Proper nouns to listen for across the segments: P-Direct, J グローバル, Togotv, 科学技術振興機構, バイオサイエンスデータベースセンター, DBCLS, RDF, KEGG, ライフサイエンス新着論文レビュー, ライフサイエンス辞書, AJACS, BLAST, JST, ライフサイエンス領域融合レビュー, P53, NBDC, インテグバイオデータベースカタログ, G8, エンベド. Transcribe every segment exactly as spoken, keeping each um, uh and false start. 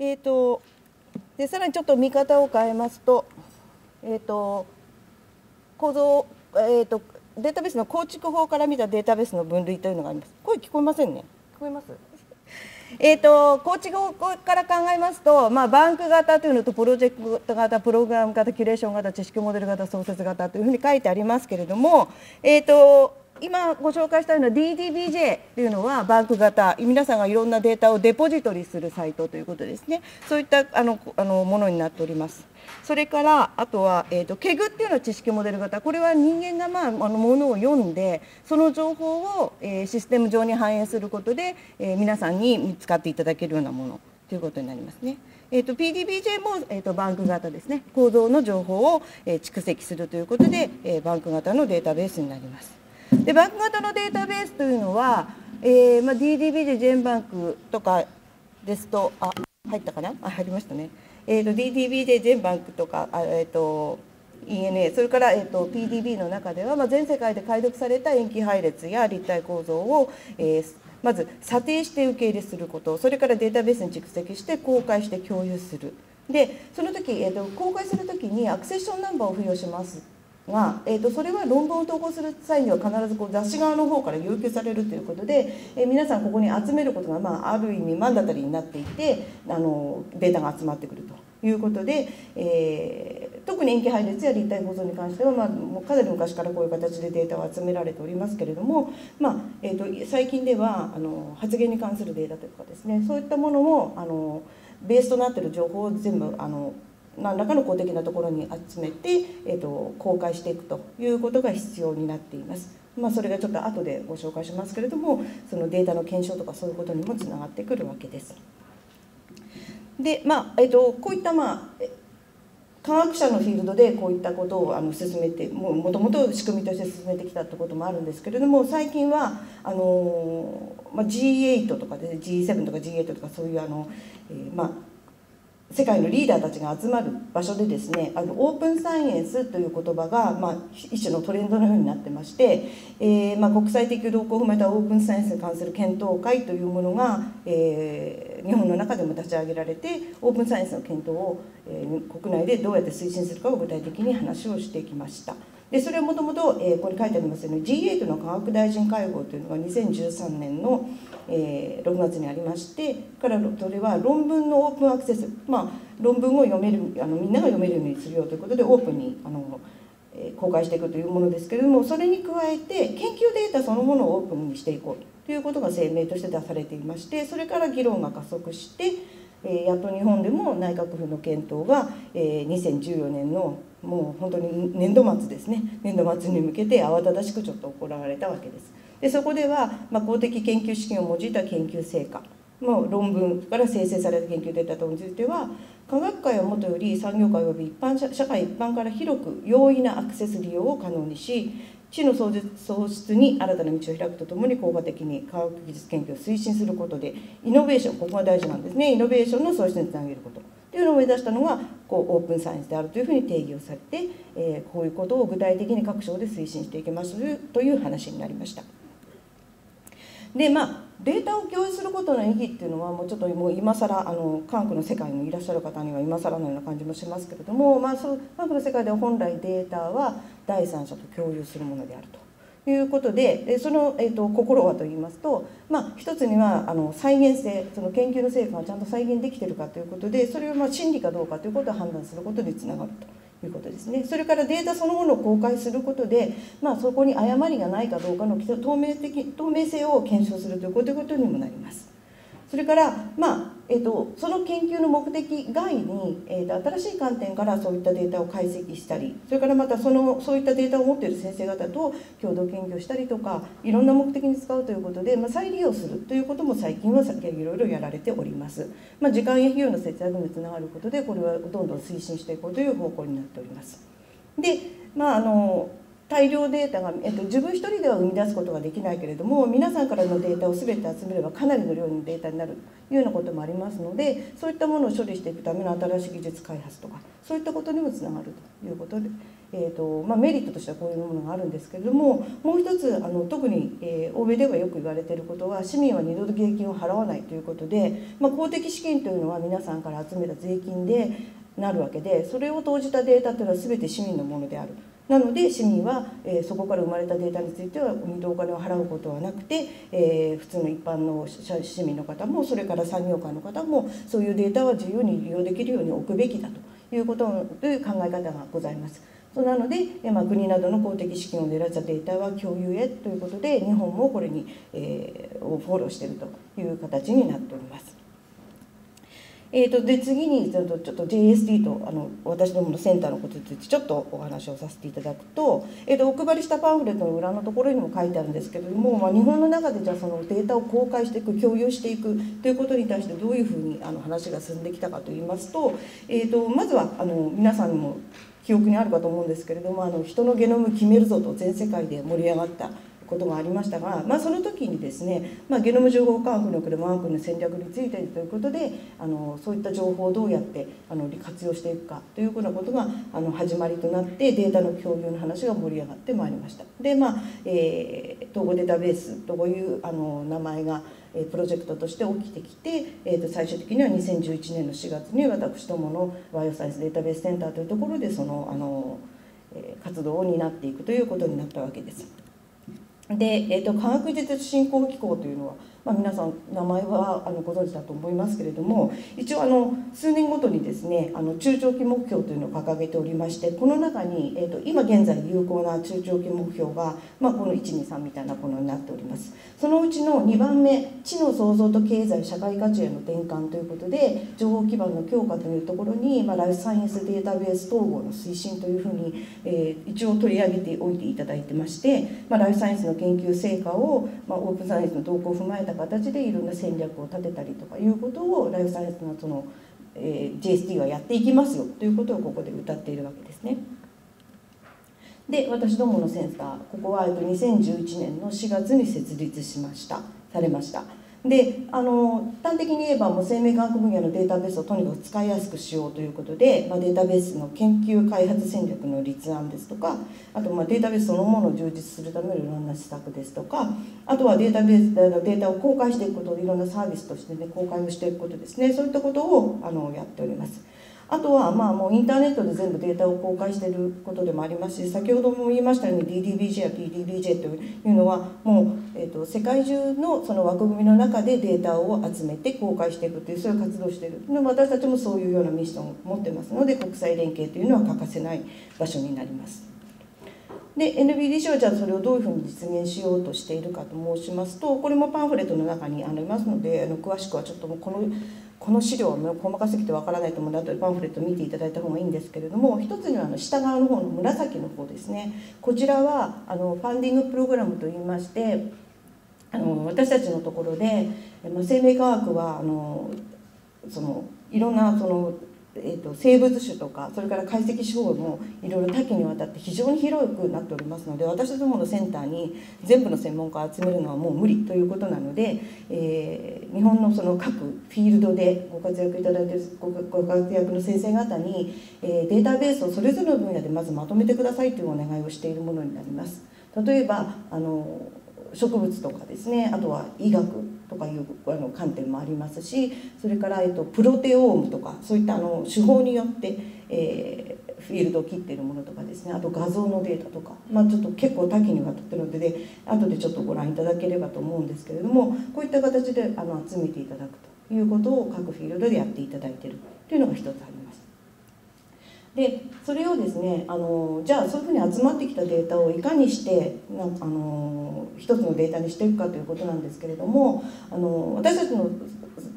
えーと、でさらにちょっと見方を変えますと、えーと、構造、えーと、データベースの構築法から見たデータベースの分類というのがあります。声聞こえませんね。聞こえます？えーと、構築法から考えますと、まあ、バンク型というのとプロジェクト型、プログラム型、キュレーション型、知識モデル型、創設型というふうに書いてありますけれども、えーと今ご紹介したような ディーディービージェー というのはバンク型、皆さんがいろんなデータをデポジトリするサイトということですね。そういったあのあのものになっております。それからあとは、えーと、ケグ というのは知識モデル型、これは人間が、まあ、あのものを読んでその情報を、えー、システム上に反映することで、えー、皆さんに使っていただけるようなものということになりますね。えーと、ピーディービージェー も、えーと、バンク型ですね。構造の情報を、えー、蓄積するということで、えー、バンク型のデータベースになります。でバンク型のデータベースというのは、えーまあ、ディーディービージェー、ジェンバンクとかですと、あ、入ったかな、あ、入りましたね、えー、と ディーディービージェー、ジェンバンクとか、あ、えー、と イーエヌエー、それから、えー、と ピーディービー の中では、まあ、全世界で解読された塩基配列や立体構造を、えー、まず査定して受け入れすること、それからデータベースに蓄積して公開して共有する、でその時、えー、と公開するときにアクセッションナンバーを付与します。が、えー、とそれは論文を投稿する際には必ずこう雑誌側の方から要求されるということで、えー、皆さんここに集めることが、まあ、ある意味マンダタリーになっていて、あのデータが集まってくるということで、えー、特に塩基配列や立体構造に関しては、まあ、もうかなり昔からこういう形でデータを集められておりますけれども、まあえー、と最近ではあの発言に関するデータというかですね、そういったものもあのベースとなっている情報を全部あの何らかの公的なところに集めて、えー、と公開していくということが必要になっています。まあ、それがちょっと後でご紹介しますけれども、そのデータの検証とかそういうことにもつながってくるわけです。で、まあえー、とこういった、まあ、科学者のフィールドでこういったことをあの進めて、もともと仕組みとして進めてきたということもあるんですけれども、最近はあの、まあ、ジーエイト とかで ジーセブン とか ジーエイト とかそういうあの、えー、まあ世界のリーダーたちが集まる場所でですね、あのオープンサイエンスという言葉が、まあ、一種のトレンドのようになってまして、えーまあ、国際的動向を踏まえたオープンサイエンスに関する検討会というものが、えー、日本の中でも立ち上げられて、オープンサイエンスの検討を、えー、国内でどうやって推進するかを具体的に話をしてきました。でそれはもともと、えー、ここに書いてありますように ジーエイト の科学大臣会合というのがにせんじゅうさんねんの、えー、ろくがつにありまして、からそれは論文のオープンアクセス、まあ、論文を読めるあのみんなが読めるようにするよということでオープンにあの、えー、公開していくというものですけれども、それに加えて研究データそのものをオープンにしていこうということが声明として出されていまして、それから議論が加速して、えー、やっと日本でも内閣府の検討が、えー、にせんじゅうよねんのもう本当に年度末ですね、年度末に向けて慌ただしくちょっと行われたわけです。でそこでは、まあ、公的研究資金を用いた研究成果、まあ、論文から生成された研究データ等については科学界はもとより産業界及び一般 社, 社会一般から広く容易なアクセス利用を可能にし、知の創出に新たな道を開くとともに効果的に科学技術研究を推進することでイノベーション、ここが大事なんですね、イノベーションの創出につなげることというのを目指したのがこうオープンサイエンスであるというふうに定義をされて、えー、こういうことを具体的に各省で推進していきますという話になりました。でまあデータを共有することの意義っていうのはもうちょっともう今更あの科学の世界にいらっしゃる方には今更のような感じもしますけれども、まあ、そう科学の世界では本来データは第三者と共有するものであると。ということで、その、えー、と心はといいますと、まあ、一つにはあの再現性、その研究の成果がちゃんと再現できているかということで、それをまあ真理かどうかということを判断することにつながるということですね。それからデータそのものを公開することで、まあ、そこに誤りがないかどうかの透明的、透明性を検証するということにもなります。それから、まあえー、とその研究の目的外に、えー、と新しい観点からそういったデータを解析したり、それからまたそのそういったデータを持っている先生方と共同研究したりとか、いろんな目的に使うということで、まあ、再利用するということも最近はいろいろやられております。まあ、時間や費用の節約につながることで、これはどんどん推進していこうという方向になっております。で、まああの大量データが、えっと、自分一人では生み出すことができないけれども、皆さんからのデータを全て集めればかなりの量のデータになるというようなこともありますので、そういったものを処理していくための新しい技術開発とかそういったことにもつながるということで、えーとまあ、メリットとしてはこういうものがあるんですけれども、もう一つあの特に、えー、欧米ではよく言われていることは、市民は二度と税金を払わないということで、まあ、公的資金というのは皆さんから集めた税金でなるわけで、それを投じたデータというのは全て市民のものである。なので市民はそこから生まれたデータについては二度お金を払うことはなくて、えー、普通の一般の市民の方もそれから産業界の方もそういうデータは自由に利用できるように置くべきだということという考え方がございます。なので、まあ、国などの公的資金を狙ったデータは共有へということで、日本もこれに、えー、をフォローしているという形になっております。えーとで次にちょっと ジェイエスティー とあの私どものセンターのことについてちょっとお話をさせていただくと、えーとお配りしたパンフレットの裏のところにも書いてあるんですけれども、まあ、日本の中でじゃあそのデータを公開していく、共有していくということに対してどういうふうにあの話が進んできたかといいますと、えーとまずはあの皆さんも記憶にあるかと思うんですけれども、あの人のゲノム決めるぞと全世界で盛り上がったことがありましたが、まあ、その時にですね、まあ、ゲノム情報科学の国ワンクの戦略についてということで、あのそういった情報をどうやってあの活用していくかというようなことがあの始まりとなって、データの共有の話が盛り上がってまいりました。で、まあえー、統合データベースというあの名前がプロジェクトとして起きてきて、えー、と最終的にはにせんじゅういちねんのしがつに私どものバイオサイエンスデータベースセンターというところでそのあの活動を担っていくということになったわけです。でえー、と科学技術振興機構というのは、まあ、皆さん名前はあのご存知だと思いますけれども、一応あの数年ごとにですね、あの中長期目標というのを掲げておりまして、この中に、えー、と今現在有効な中長期目標が、まあ、このいち、に、さんみたいなものになっております。そのうちのにばんめ、知の創造と経済社会価値への転換ということで、情報基盤の強化というところに、まあ、ライフサイエンスデータベース統合の推進というふうに、えー、一応取り上げておいていただいてまして、まあ、ライフサイエンスの研究成果を、まあ、オープンサイエンスの動向を踏まえた形でいろんな戦略を立てたりとかいうことをライフサイエンスのその、えー、ジェイエスティー はやっていきますよということをここで謳っているわけですね。で、私どものセンター、ここはにせんじゅういちねんのしがつに設立しましたされました。で、あの端的に言えばもう生命科学分野のデータベースをとにかく使いやすくしようということで、まあ、データベースの研究開発戦略の立案ですとか、あとまあデータベースそのものを充実するためのいろんな施策ですとか、あとはデータベースデータを公開していくことをいろんなサービスとして、ね、公開をしていくことですね、そういったことをあのやっております。あとはまあもうインターネットで全部データを公開していることでもありますし、先ほども言いましたように ディーディービージェイ や ピーディービージェイ というのはもうえっと世界中のその枠組みの中でデータを集めて公開していくという、そういう活動をしている。私たちもそういうようなミッションを持ってますので、国際連携というのは欠かせない場所になります。で エヌビーディーシー はじゃあそれをどういうふうに実現しようとしているかと申しますと、これもパンフレットの中にありますので、あの詳しくはちょっともうこのこの資料は細かすぎてわからないと思うので、あとパンフレットを見ていただいた方がいいんですけれども、一つにはあの下側の方の紫の方ですね、こちらはあのファンディングプログラムといいまして、あの私たちのところで生命科学はあのそのいろんなそのえーと生物種とか、それから解析手法もいろいろ多岐にわたって非常に広くなっておりますので、私どものセンターに全部の専門家を集めるのはもう無理ということなので、えー、日本のその各フィールドでご活躍いただいているご活躍の先生方に、えー、データベースをそれぞれの分野でまずまとめてくださいというお願いをしているものになります。例えばあの植物とかですね、あとは医学とかいうあの観点もありますし、それから、えっと、プロテオームとかそういったあの手法によって、えー、フィールドを切っているものとかですね、あと画像のデータとか、まあ、ちょっと結構多岐にわたっているので、ね、後でちょっとご覧いただければと思うんですけれども、こういった形であの集めていただくということを各フィールドでやっていただいているというのが一つあります。でそれをですね、あのじゃあそういうふうに集まってきたデータをいかにしてなあの一つのデータにしていくかということなんですけれども、あの私たちの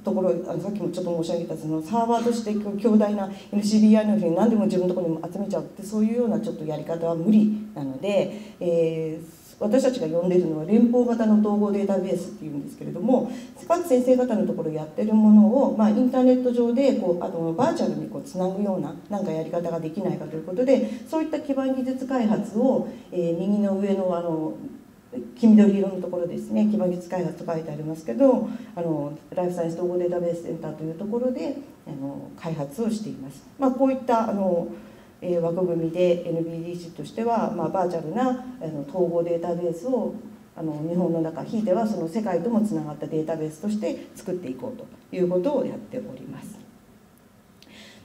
ところ、あのさっきもちょっと申し上げたそのサーバーとして強大な エヌシービーアイ のように何でも自分のところに集めちゃうって、そういうようなちょっとやり方は無理なので、えー私たちが呼んでいるのは連邦型の統合データベースっていうんですけれども、各先生方のところやってるものを、まあ、インターネット上でこうあのバーチャルにこうつなぐようななんかやり方ができないかということで、そういった基盤技術開発を、えー、右の上のあの黄緑色のところですね、基盤技術開発と書いてありますけど、あのライフサイエンス統合データベースセンターというところであの開発をしています。まあ、こういったあのえー、枠組みで エヌビーディーシー としては、まあ、バーチャルなあの統合データベースをあの日本の中ひいてはその世界ともつながったデータベースとして作っていこうということをやっております。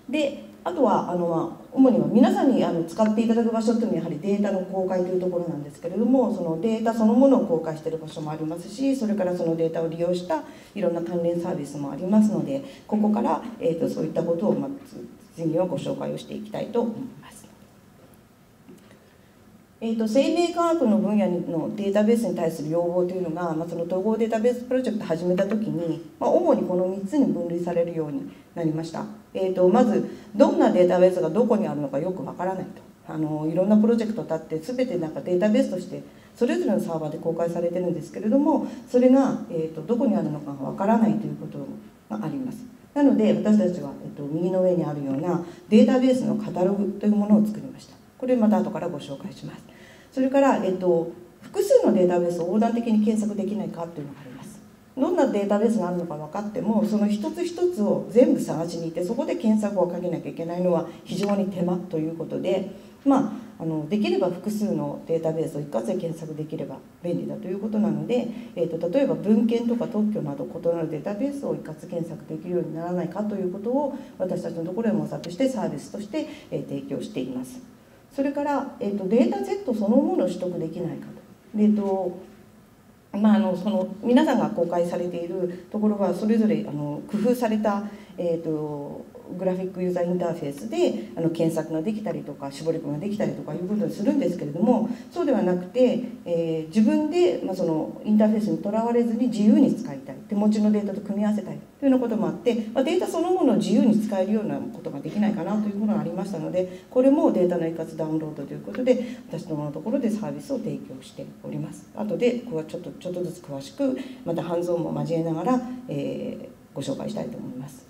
であとはあの主には皆さんにあの使っていただく場所というのはやはりデータの公開というところなんですけれども、そのデータそのものを公開している場所もありますし、それからそのデータを利用したいろんな関連サービスもありますので、ここから、えー、とそういったことを、まあ、次にはご紹介をしていきたいと思います。えー、と生命科学の分野のデータベースに対する要望というのが、まあ、その統合データベースプロジェクトを始めた時に、まあ、主にこのみっつに分類されるようになりました。えー、とまずどんなデータベースがどこにあるのかよくわからないと、あのいろんなプロジェクトだって全てなんかデータベースとしてそれぞれのサーバーで公開されてるんですけれども、それが、えー、とどこにあるのかがわからないということがあります。なので私たちは、えー、と右の上にあるようなデータベースのカタログというものを作りました。これまた後からご紹介します。それから、えっと、複数のデータベースを横断的に検索できないかというのがあります。どんなデータベースがあるのか分かっても、その一つ一つを全部探しに行ってそこで検索をかけなきゃいけないのは非常に手間ということで、まあ、あのできれば複数のデータベースを一括で検索できれば便利だということなので、えっと、例えば文献とか特許など異なるデータベースを一括検索できるようにならないかということを私たちのところで模索してサービスとして提供しています。それから、えー、とデータセットそのものを取得できないかと。で、えーとまあ、あのその皆さんが公開されているところはそれぞれあの工夫された、えー、とグラフィックユーザーインターフェースであの検索ができたりとか絞り込みができたりとかいうことにするんですけれども、そうではなくて、えー、自分で、まあ、そのインターフェースにとらわれずに自由に使いたい、手持ちのデータと組み合わせたいというようなこともあって、まあ、データそのものを自由に使えるようなことができないかなというものがありましたので、これもデータの一括ダウンロードということで私どものところでサービスを提供しております。後でここはちょっとちょっとずつ詳しくまたハンズオンも交えながら、えー、ご紹介したいと思います。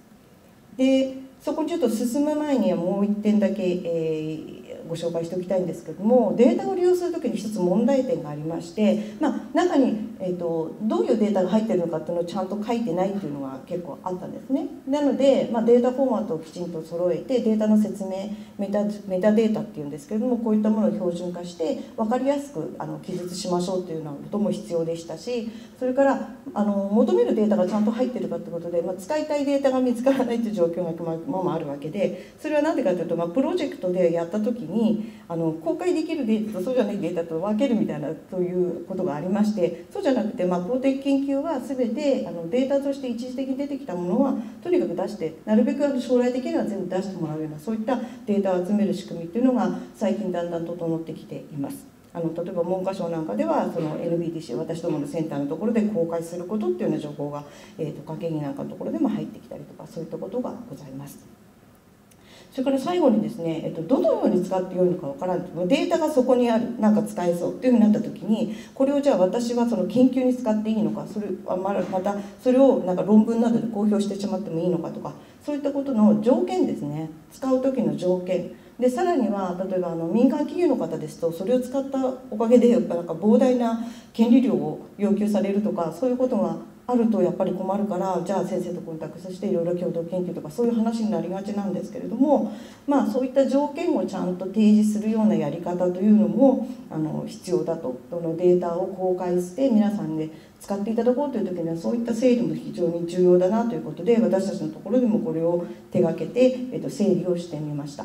でそこにちょっと進む前にはもう一点だけ、えー、ご紹介しておきたいんですけども、データを利用するときに一つ問題点がありまして、まあ、中に、えーと、どういうデータが入っているのかっていうのをちゃんと書いてないっていうのが結構あったんですね。なので、まあ、データフォーマットをきちんと揃えてデータの説明メタ、メタデータっていうんですけれども、こういったものを標準化して分かりやすくあの記述しましょうというようなことも必要でしたし、それからあの求めるデータがちゃんと入っているかということで、まあ、使いたいデータが見つからないという状況がままあるわけで、それは何でかというと、まあ、プロジェクトでやった時にあの公開できるデータとそうじゃないデータと分けるみたいなということがありまして、そうじゃなくて、まあ、公的研究は全てあのデータとして一時的に出てきたものはとにかく出して、なるべくあの将来的には全部出してもらうような、そういったデータを集める仕組みっていうのが最近だんだん整ってきています。あの例えば文科省なんかではその エヌビーディーシー 私どものセンターのところで公開することっていうような情報が、えー、とケギなんかのところでも入ってきたりとか、そういったことがございます。それから最後にですね、えー、とどのように使ってよいのかわからない、データがそこにある、なんか使えそうっていうふうになった時に、これをじゃあ私はその研究に使っていいのか、それはまたそれをなんか論文などで公表してしまってもいいのかとか、そういったことの条件ですね、使う時の条件で、さらには例えばあの民間企業の方ですと、それを使ったおかげでやっぱなんか膨大な権利料を要求されるとか、そういうことがあるとやっぱり困るから、じゃあ先生とコンタクトしていろいろ共同研究とかそういう話になりがちなんですけれども、まあ、そういった条件をちゃんと提示するようなやり方というのもあの必要だと。どのデータを公開して皆さんで使っていただこうという時にはそういった整理も非常に重要だなということで、私たちのところでもこれを手がけて、えっと、整理をしてみました。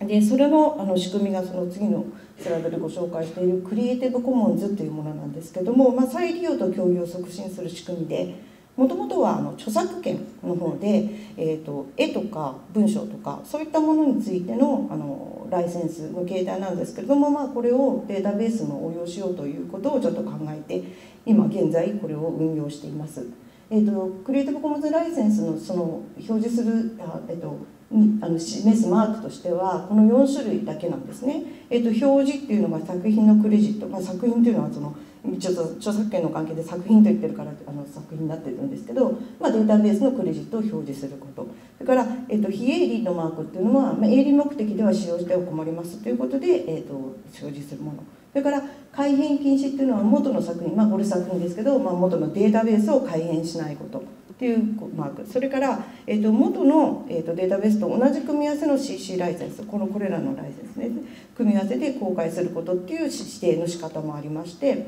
でそれのあの仕組みがその次のスライドでご紹介しているクリエイティブコモンズというものなんですけども、まあ、再利用と共有を促進する仕組みで、もともとはあの著作権の方で、えー、と絵とか文章とかそういったものについての、あのライセンスの形態なんですけれども、まあ、これをデータベースの応用しようということをちょっと考えて今現在これを運用しています。えー、とクリエイティブコモンズライセンスのその表示するあ、えーとにあの示すマークとしてはこのよんしゅるいだけなんですね。えー、と表示っていうのが作品のクレジット、まあ、作品というのはそのちょっと著作権の関係で作品と言ってるからあの作品になってるんですけど、まあ、データベースのクレジットを表示すること、それから、えー、と非営利のマークっていうのは、まあ、営利目的では使用しては困りますということで、えー、と表示するもの、それから改変禁止っていうのは元の作品、まあ、これ作品ですけど、まあ、元のデータベースを改変しないこと。っていうマーク、それから、えー、と元の、えー、とデータベースと同じ組み合わせの シーシー ライセンス、このこれらのライセンスね、組み合わせで公開することっていう指定の仕方もありまして、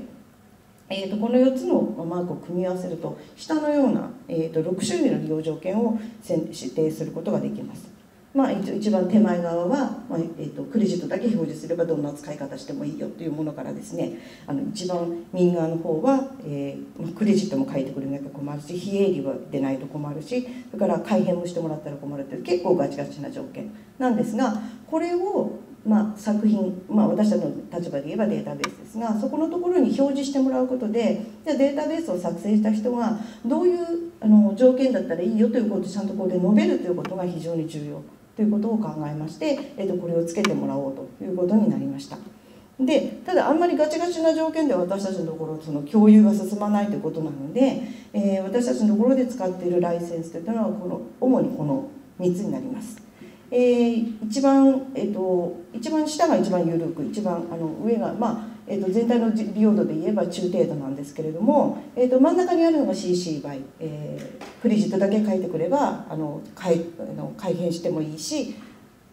えー、とこのよっつのマークを組み合わせると下のような、えー、とろく種類の利用条件を指定することができます。まあ、一番手前側は、まあえー、とクレジットだけ表示すればどんな使い方してもいいよというものからですね、あの一番右側の方は、えーまあ、クレジットも書いてくれなきゃ困るし、非営利は出ないと困るし、それから改変もしてもらったら困るという結構ガチガチな条件なんですが、これを、まあ、作品、まあ、私たちの立場で言えばデータベースですが、そこのところに表示してもらうことで、じゃあデータベースを作成した人がどういうあの条件だったらいいよということをちゃんとここで述べるということが非常に重要ということを考えまして、えっと、これをつけてもらおうということになりました。で、ただあんまりガチガチな条件で私たちのところその共有が進まないということなので、えー、私たちのところで使っているライセンスというのはこの主にこのみっつになります。えー、一番、えっと、一番下が一番緩く、一番あの上が、まあえっと、全体の利用度で言えば中程度なんですけれども、えっと、真ん中にあるのが シーシー by、えー、クレジットだけ書いてくればあの改変してもいいし、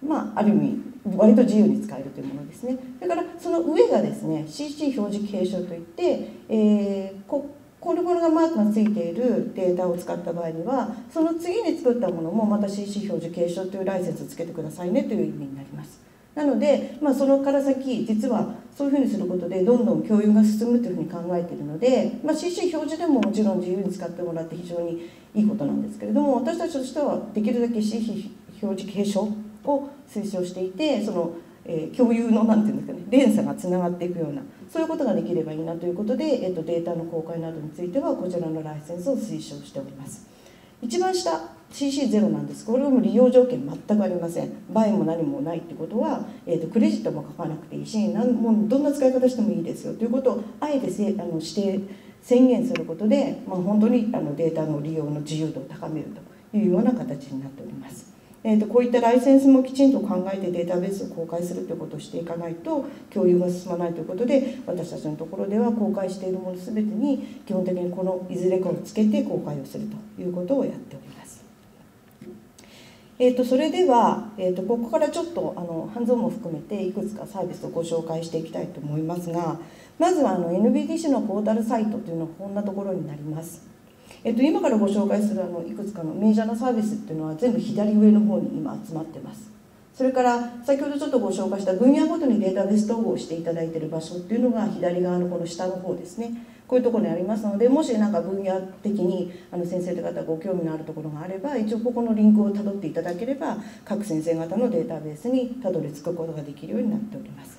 まあ、ある意味割と自由に使えるというものですね。だからその上がですね シーシー 表示継承といって、えー、ここのものがマークがついているデータを使った場合には、その次に作ったものもまた シーシー 表示継承というライセンスをつけてくださいねという意味になります。なので、まあ、そのから先実はそういうふうにすることでどんどん共有が進むというふうに考えているので、まあ、シーシー 表示でももちろん自由に使ってもらって非常にいいことなんですけれども、私たちとしてはできるだけ シーシー 表示継承を推奨していて、その、えー、共有のなんていうんですかね、連鎖がつながっていくようなそういうことができればいいなということで、えーと、データの公開などについてはこちらのライセンスを推奨しております。一番下 シーシーゼロ なんです。これも利用条件全くありません。倍も何もないってことは、えー、とクレジットも書かなくていいし、なんもうどんな使い方してもいいですよということをあえてせあの指定宣言することで、まあ、本当にあのデータの利用の自由度を高めるというような形になっております。えー、とこういったライセンスもきちんと考えてデータベースを公開するということをしていかないと共有が進まないということで、私たちのところでは公開しているもの全てに基本的にこのいずれかをつけて公開をするということをやっております。えー、とそれでは、えー、とここからちょっとあのハンズオンも含めていくつかサービスをご紹介していきたいと思いますが、まずはあの エヌビーディーシー のポータルサイトというのはこんなところになります。えっと、今からご紹介するあのいくつかのメジャーなサービスっていうのは全部左上の方に今集まってます。それから先ほどちょっとご紹介した分野ごとにデータベース統合していただいている場所っていうのが左側のこの下の方ですね。こういうところにありますので、もしなんか分野的にあの先生方ご興味のあるところがあれば、一応ここのリンクをたどっていただければ各先生方のデータベースにたどり着くことができるようになっております。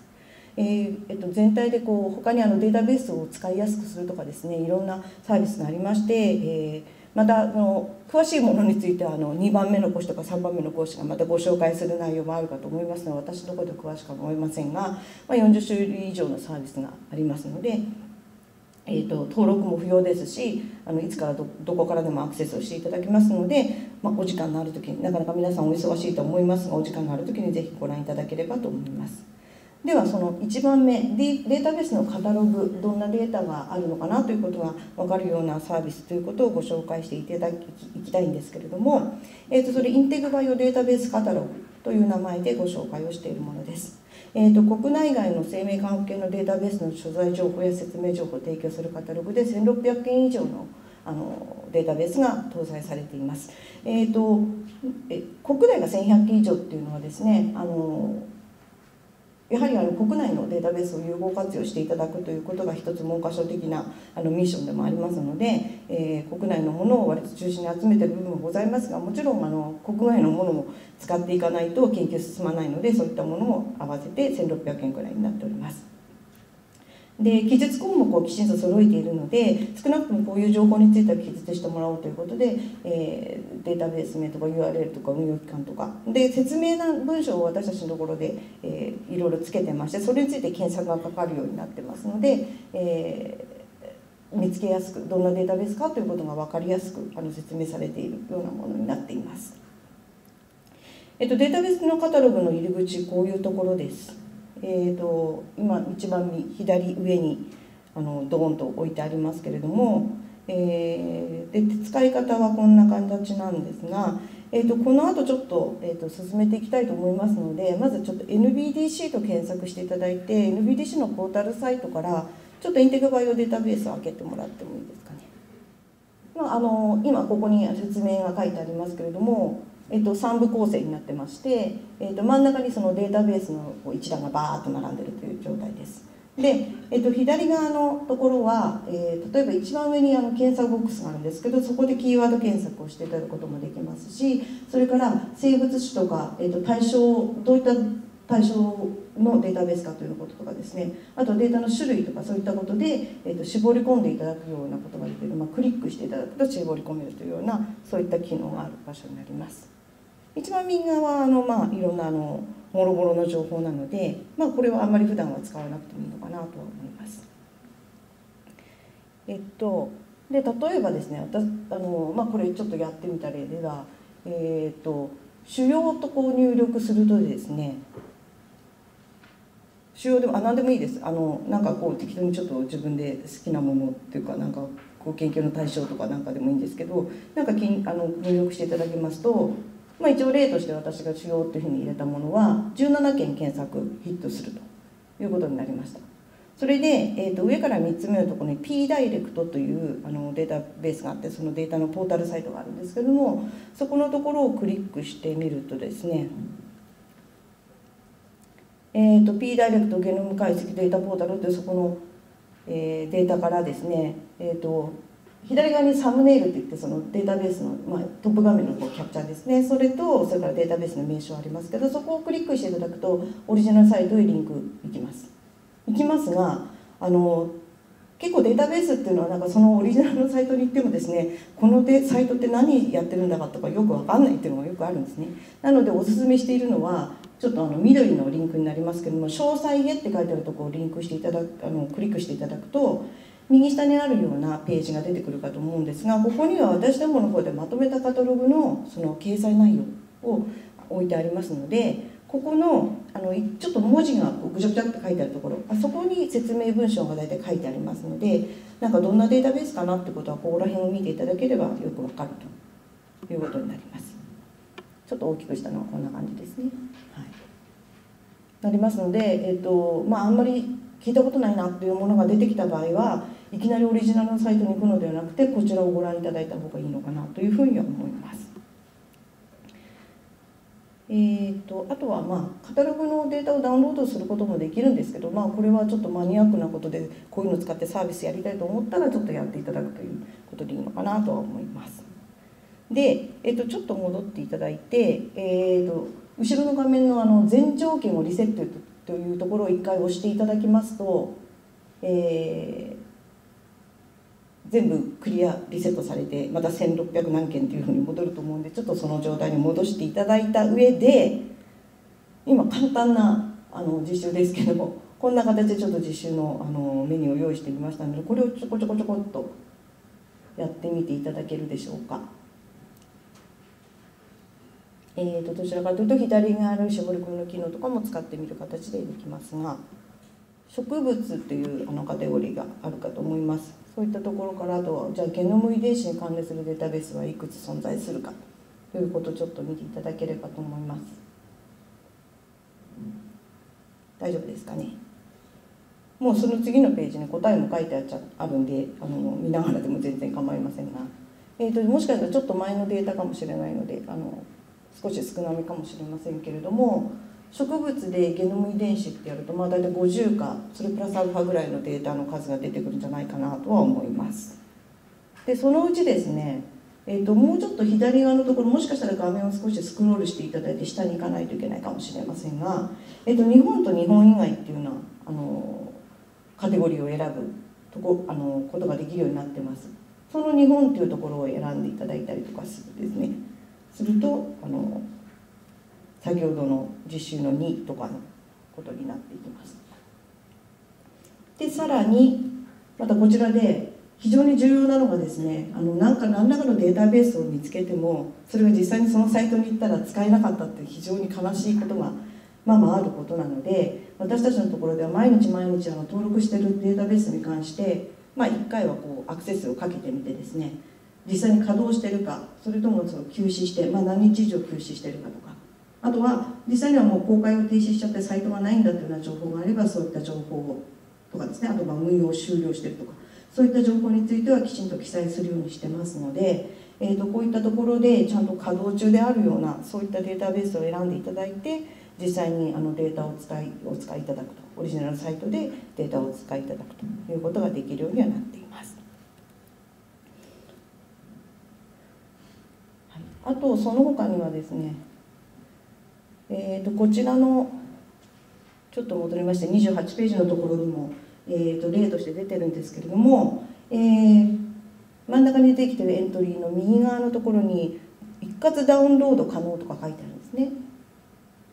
えーえっと、全体でこう他にあのデータベースを使いやすくするとかですね、いろんなサービスがありまして、えー、またあの詳しいものについてはあのにばんめの講師とかさんばんめの講師がまたご紹介する内容もあるかと思いますので、私のところで詳しくは思いませんが、まあ、よんじゅう種類以上のサービスがありますので、えー、と登録も不要ですし、あのいつから ど, どこからでもアクセスをしていただきますので、まあ、お時間のある時に、なかなか皆さんお忙しいと思いますが、お時間のある時にぜひご覧いただければと思います。ではそのいちばんめ、データベースのカタログ、どんなデータがあるのかなということが分かるようなサービスということをご紹介していただきたいんですけれども、えー、とそれインテグバイオデータベースカタログという名前でご紹介をしているものです。えー、と国内外の生命関係のデータベースの所在情報や説明情報を提供するカタログでせんろっぴゃくけん以上のあのデータベースが搭載されています。えー、とえ国内がせんひゃっけん以上っていうのはですね、あのやはりあの国内のデータベースを有効活用していただくということが一つ文科省的なあのミッションでもありますので、えー、国内のものを割と中心に集めている部分もございますが、もちろんあの国外のものも使っていかないと研究進まないので、そういったものも合わせてせんろっぴゃくけんぐらいになっております。で、記述項目をきちんと揃えているので、少なくともこういう情報については記述してもらおうということで、えー、データベース名とか ユーアールエル とか運用期間とかで説明な文章を私たちのところで、えー、いろいろつけてまして、それについて検索がかかるようになってますので、えー、見つけやすく、どんなデータベースかということが分かりやすくあの説明されているようなものになっています。えっと、データベースのカタログの入り口、こういうところです。えー、と今一番左上にあのドーンと置いてありますけれども、えー、えー、使い方はこんな形なんですが、えー、とこの後ちょっと、えー、と進めていきたいと思いますので、まずちょっと エヌビーディーシー と検索していただいて、 エヌビーディーシー のポータルサイトからちょっとインテグバイオデータベースを開けてもらってもいいですかね。まあ、あの今ここに説明が書いてありますけれども、えっと、さん部構成になってまして、えっと、真ん中にそのデータベースの一覧がバーッと並んでるという状態です。で、えっと、左側のところは、えー、例えば一番上にあの検索ボックスがあるんですけど、そこでキーワード検索をしていただくこともできますし、それから生物種とか、えっと、対象、どういった対象のデータベースかということとかですね、あとデータの種類とかそういったことで、えー、と絞り込んでいただくようなことができる、まあ、クリックしていただくと絞り込めるというような、そういった機能がある場所になります。一番右側の、まあ、いろんなあのもろもろの情報なので、まあ、これはあんまり普段は使わなくてもいいのかなとは思います。えっと、で例えばですね、私あの、まあ、これちょっとやってみた例では、えっと主要とこう入力するとですね、主要でもあ何でもいいです、あのなんかこう適当にちょっと自分で好きなものっていうか、なんかこう研究の対象とかなんかでもいいんですけど、なんかきあの入力していただきますと、まあ、一応例として私が主要っていうふうに入れたものはじゅうななけん検索ヒットするということになりました。それで、えー、と上からみっつめのところに P-Direct というあのデータベースがあって、そのデータのポータルサイトがあるんですけども、そこのところをクリックしてみるとですね、えー、と P-Direct ゲノム解析データポータルというそこの、えー、データからですね、えー、と左側にサムネイルといって、そのデータベースの、まあ、トップ画面のこうキャプチャーですね、それとそれからデータベースの名称ありますけど、そこをクリックしていただくとオリジナルサイトへリンクいきますいきますが、あの結構データベースっていうのはなんかそのオリジナルのサイトに行ってもですね、このでサイトって何やってるんだかとかよく分かんないっていうのがよくあるんですね。なのでおすすめしているのは、ちょっとあの緑のリンクになりますけども、詳細へって書いてあるところをリンクしていただく、あのクリックしていただくと右下にあるようなページが出てくるかと思うんですが、ここには私どもの方でまとめたカタログのその掲載内容を置いてありますので、ここのあのちょっと文字がぐちゃぐちゃって書いてあるところ、あそこに説明文章が大体書いてありますので、なんかどんなデータベースかなってことはここら辺を見ていただければよくわかるということになります。ちょっと大きくしたのはこんな感じですね。はい、なりますので、えっとまあ、あんまり聞いたことないなというものが出てきた場合は、いきなりオリジナルのサイトに行くのではなくて、こちらをご覧いただいた方がいいのかなというふうには思います。えー、とあとは、まあ、カタログのデータをダウンロードすることもできるんですけど、まあ、これはちょっとマニアックなことで、こういうのを使ってサービスやりたいと思ったらちょっとやっていただくということでいいのかなとは思います。で、えー、とちょっと戻っていただいて、えー、と後ろの画面 の, あの前条件をリセットというところをいっかい押していただきますと、えー全部クリアリセットされて、またせんろっぴゃくなんけんというふうに戻ると思うんで、ちょっとその状態に戻していただいた上で、今簡単なあの実習ですけども、こんな形でちょっと実習の、あのメニューを用意してみましたので、これをちょこちょこちょこっとやってみていただけるでしょうか。えーと、どちらかというと左側の絞り込みの機能とかも使ってみる形でできますが、植物というあのカテゴリーがあるかと思います。そういったところから、あとはじゃあゲノム遺伝子に関連するデータベースはいくつ存在するかということをちょっと見ていただければと思います。大丈夫ですかね。もうその次のページに答えも書いてあるんで、あの見ながらでも全然構いませんが、えーと、もしかしたらちょっと前のデータかもしれないので、あの少し少なめかもしれませんけれども、植物でゲノム遺伝子ってやると、まあ大体ごじゅうかそれプラスアルファぐらいのデータの数が出てくるんじゃないかなとは思います。でそのうちですね、えー、ともうちょっと左側のところ、もしかしたら画面を少しスクロールしていただいて下に行かないといけないかもしれませんが、えー、と日本と日本以外っていうようなあのカテゴリーを選ぶとこあのことができるようになってます。その日本っていうところを選んでいただいたりとかするですね、するとあの先ほどの実習のにとかのことになっていきます。でさらにまたこちらで非常に重要なのがですね、あのなんか何らかのデータベースを見つけても、それが実際にそのサイトに行ったら使えなかったって非常に悲しいことがまあまああることなので、私たちのところでは毎日毎日あの登録しているデータベースに関して、まあ、いっかいはこうアクセスをかけてみてですね、実際に稼働しているか、それともその休止して、まあ、何日以上休止しているかとか、あとは実際にはもう公開を停止しちゃってサイトがないんだというような情報があれば、そういった情報とかですね、あとまあ運用を終了しているとか、そういった情報についてはきちんと記載するようにしてますので、えー、とこういったところでちゃんと稼働中であるようなそういったデータベースを選んでいただいて、実際にあのデータを使いお使いいただくと、オリジナルサイトでデータをお使いいただくということができるようにはなっています。あとその他にはですね、えー、とこちらのちょっと戻りましてにじゅうはちページのところにも、えー、と例として出てるんですけれども、えー、真ん中に出てきてるエントリーの右側のところに一括ダウンロード可能とか書いてあるんですね。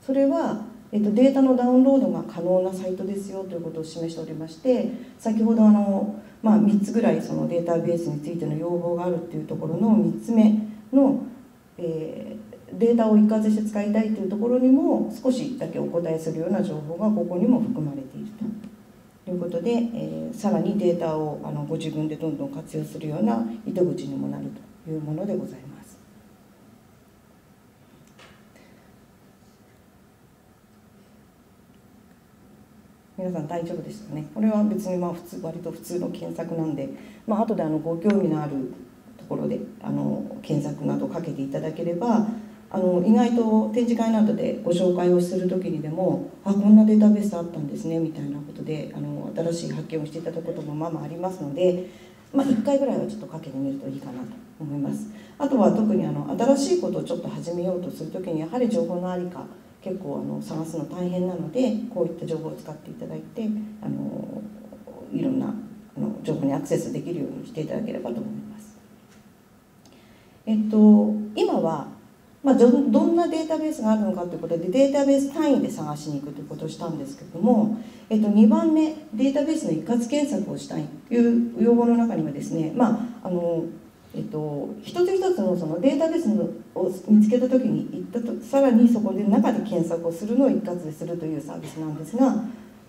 それは、えー、とデータのダウンロードが可能なサイトですよということを示しておりまして、先ほどあの、まあ、みっつぐらいそのデータベースについての要望があるっていうところのみっつめのえー、データを一括して使いたいというところにも少しだけお答えするような情報がここにも含まれているということで、えー、さらにデータをあのご自分でどんどん活用するような糸口にもなるというものでございます。皆さん大丈夫でしたね。これは別にまあ普通割と普通の検索なんで、まあ後であのご興味のあるところであの検索などかけていただければ、あの意外と展示会などでご紹介をする時にでも、あ、こんなデータベースあったんですねみたいなことであの新しい発見をしていただくこともまあまあありますので、まあ、いっかいぐらいはちょっとかけてみるといいかなと思います。あとは特にあの新しいことをちょっと始めようとする時に、やはり情報のありか結構あの探すの大変なので、こういった情報を使っていただいて、あのいろんなあの情報にアクセスできるようにしていただければと思います。えっと、今は、まあ、どんなデータベースがあるのかということでデータベース単位で探しに行くということをしたんですけれども、えっと、にばんめ、データベースの一括検索をしたいという用語の中にはですね、まああのえっと、一つ一つ の, そのデータベースを見つけた時に行ったと、さらにそこで中で検索をするのを一括でするというサービスなんですが、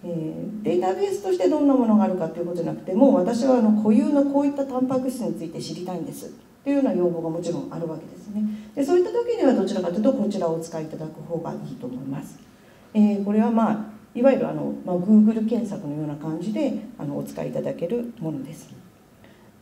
えー、データベースとしてどんなものがあるかということじゃなくても、私はあの固有のこういったタンパク質について知りたいんですというような要望がもちろんあるわけですね。でそういった時にはどちらかというとこちらをお使いいただく方がいいと思います。えー、これは、まあ、いわゆるあの、まあ、Google 検索のような感じであのお使いいただけるものです。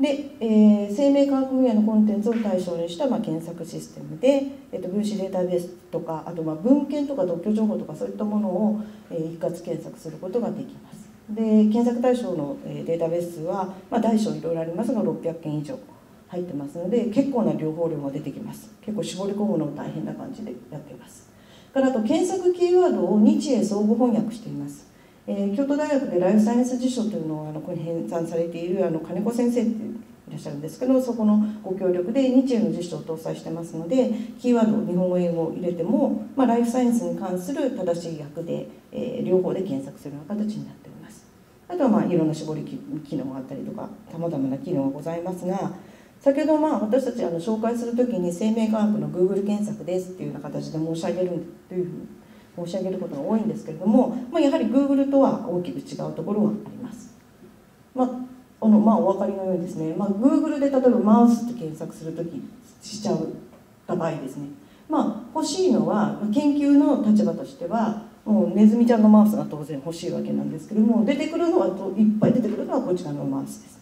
で、えー、生命科学分野のコンテンツを対象にした、まあ、検索システムで、えー、と分子データベースとか、あとまあ文献とか特許情報とかそういったものを、えー、一括検索することができます。で検索対象のデータベースは、まあ、大小いろいろありますがろっぴゃくけん以上入ってますので、結構な両方量が出てきます。結構絞り込むのも大変な感じでやっています。からあと検索キーワードを日英相互翻訳しています。えー、京都大学でライフサイエンス辞書というのをあのこれ編纂されているあの金子先生っていらっしゃるんですけど、そこのご協力で日英の辞書を搭載してますので、キーワードを日本語英語を入れても、まあ、ライフサイエンスに関する正しい訳で、えー、両方で検索するような形になっています。あとはまあいろんな絞り機能があったりとか、さまざまな機能がございますが、先ほどまあ私たちあの紹介するときに生命科学の Google 検索ですっていうような形で申し上げるというふうに申し上げることが多いんですけれども、まあ、やはり Google とは大きく違うところがあります。まあ、あのまあお分かりのようにですね、まあ、Google で例えばマウスって検索するときしちゃった場合ですね、まあ、欲しいのは研究の立場としてはもうネズミちゃんのマウスが当然欲しいわけなんですけども、出てくるのはいっぱい出てくるのはこちらのマウスです。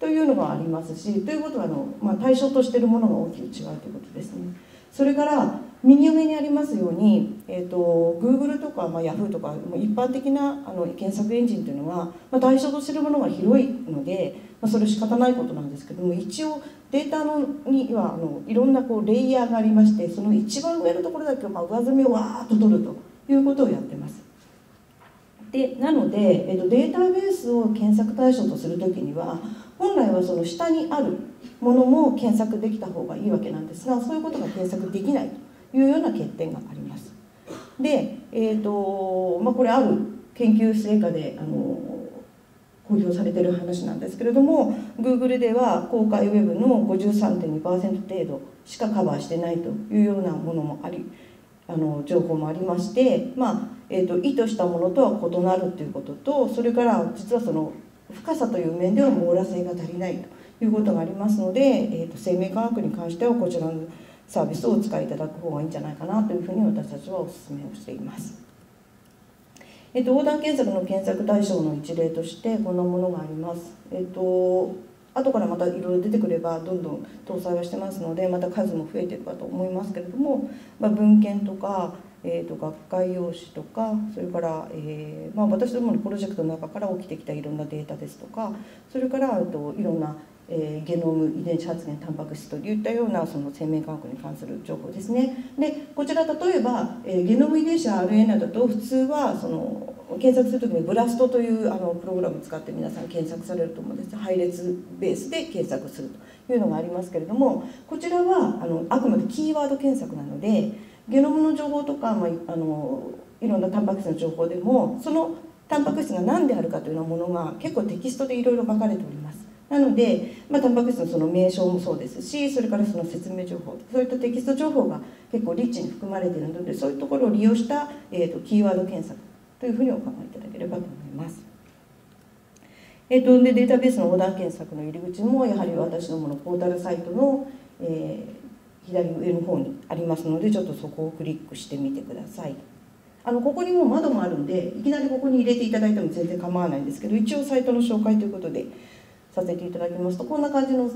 というのがありますし、ということはあの、まあ、対象としているものが大きく違うということですね。それから右上にありますように、えー、と Google とか、まあ、Yahoo とか一般的なあの検索エンジンというのは、まあ、対象としているものが広いので、まあ、それ仕方ないことなんですけども、一応データのにはあのいろんなこうレイヤーがありまして、その一番上のところだけ、まあ、上積みをわーっと取るということをやってます。でなので、えー、とデータベースを検索対象とするときには本来はその下にあるものも検索できた方がいいわけなんですが、そういうことが検索できないというような欠点があります。で、えーとまあ、これある研究成果であの公表されている話なんですけれども、 Google では公開ウェブの ごじゅうさんてんにパーセント 程度しかカバーしてないというようなものもあり、あの情報もありまして、まあえーと、意図したものとは異なるということと、それから実はその深さという面では網羅性が足りないということがありますので、えー、と生命科学に関してはこちらのサービスをお使いいただく方がいいんじゃないかなというふうに私たちはお勧めをしています。えー、と横断検索の検索対象の一例としてこんなものがあります。えー、と後からまたいろいろ出てくればどんどん搭載はしてますのでまた数も増えていくかと思いますけれども、まあ、文献とか、えー、と学会用紙とかそれから、えーまあ、私どものプロジェクトの中から起きてきたいろんなデータですとかそれからあといろんな、えー、ゲノム遺伝子発現タンパク質といったようなその生命科学に関する情報ですね。でこちら例えば、えー、ゲノム遺伝子 アールエヌエー だと普通はその検索するときにブラストというあのプログラムを使って皆さん検索されると思うんです。配列ベースで検索するというのがありますけれども、こちらはあのあくまでキーワード検索なのでゲノムの情報とか、まあ、あのいろんなタンパク質の情報でもそのタンパク質が何であるかというようなものが結構テキストでいろいろ書かれております。なので、まあ、タンパク質のその名称もそうですしそれからその説明情報そういったテキスト情報が結構リッチに含まれているのでそういうところを利用した、えーと、キーワード検索というふうにお考えいただければと思います。えー、とでデータベースの横断検索の入り口もやはり私どものポータルサイトの、えー、左上の方にありますのでちょっとそこをクリックしてみてください。あのここにもう窓もあるんでいきなりここに入れていただいても全然構わないんですけど一応サイトの紹介ということでさせていただきますとこんな感じの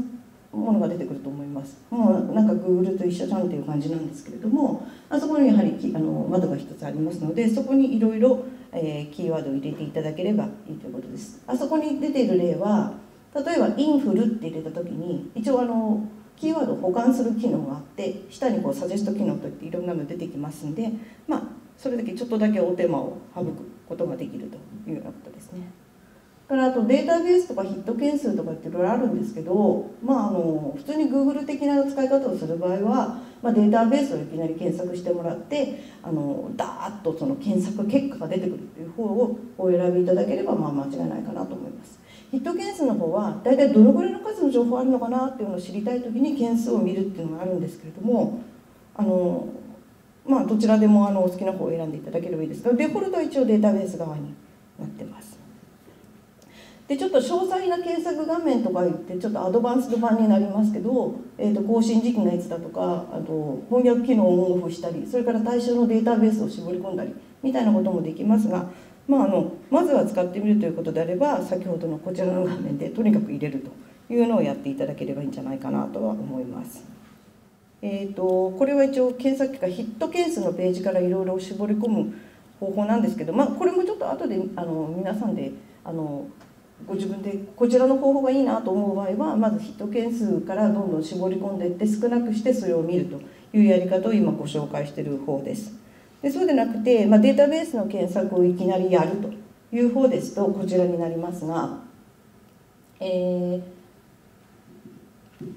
ものが出てくると思います。もうなんか Google と一緒じゃんという感じなんですけれどもあそこにやはりあの窓が一つありますのでそこにいろいろえー、キーワードを入れていただければいいということです。あそこに出ている例は例えばインフルって入れた時に一応あのキーワードを保管する機能があって下にこうサジェスト機能といっていろんなの出てきますんで、まあ、それだけちょっとだけお手間を省くことができるというようなことですね。からあとデータベースとかヒット件数とかっていろいろあるんですけど、まあ、あの普通に Google 的な使い方をする場合は、まあ、データベースをいきなり検索してもらってあのダーッとその検索結果が出てくるという方をお選びいただければまあ間違いないかなと思います。ヒット件数の方は大体どのぐらいの数の情報あるのかなっていうのを知りたい時に件数を見るっていうのがあるんですけれどもあの、まあ、どちらでもあのお好きな方を選んでいただければいいですがデフォルトは一応データベース側になってます。でちょっと詳細な検索画面とか言ってちょっとアドバンスド版になりますけど、えー、と更新時期がいつだとかあと翻訳機能をオンオフしたりそれから対象のデータベースを絞り込んだりみたいなこともできますが、まあ、あのまずは使ってみるということであれば先ほどのこちらの画面でとにかく入れるというのをやっていただければいいんじゃないかなとは思います。えー、とこれは一応検索結果ヒット件数のページからいろいろ絞り込む方法なんですけど、まあ、これもちょっと後であの皆さんであのご自分でこちらの方法がいいなと思う場合はまずヒット件数からどんどん絞り込んでいって少なくしてそれを見るというやり方を今ご紹介している方です。でそうでなくて、まあ、データベースの検索をいきなりやるという方ですとこちらになりますが、えー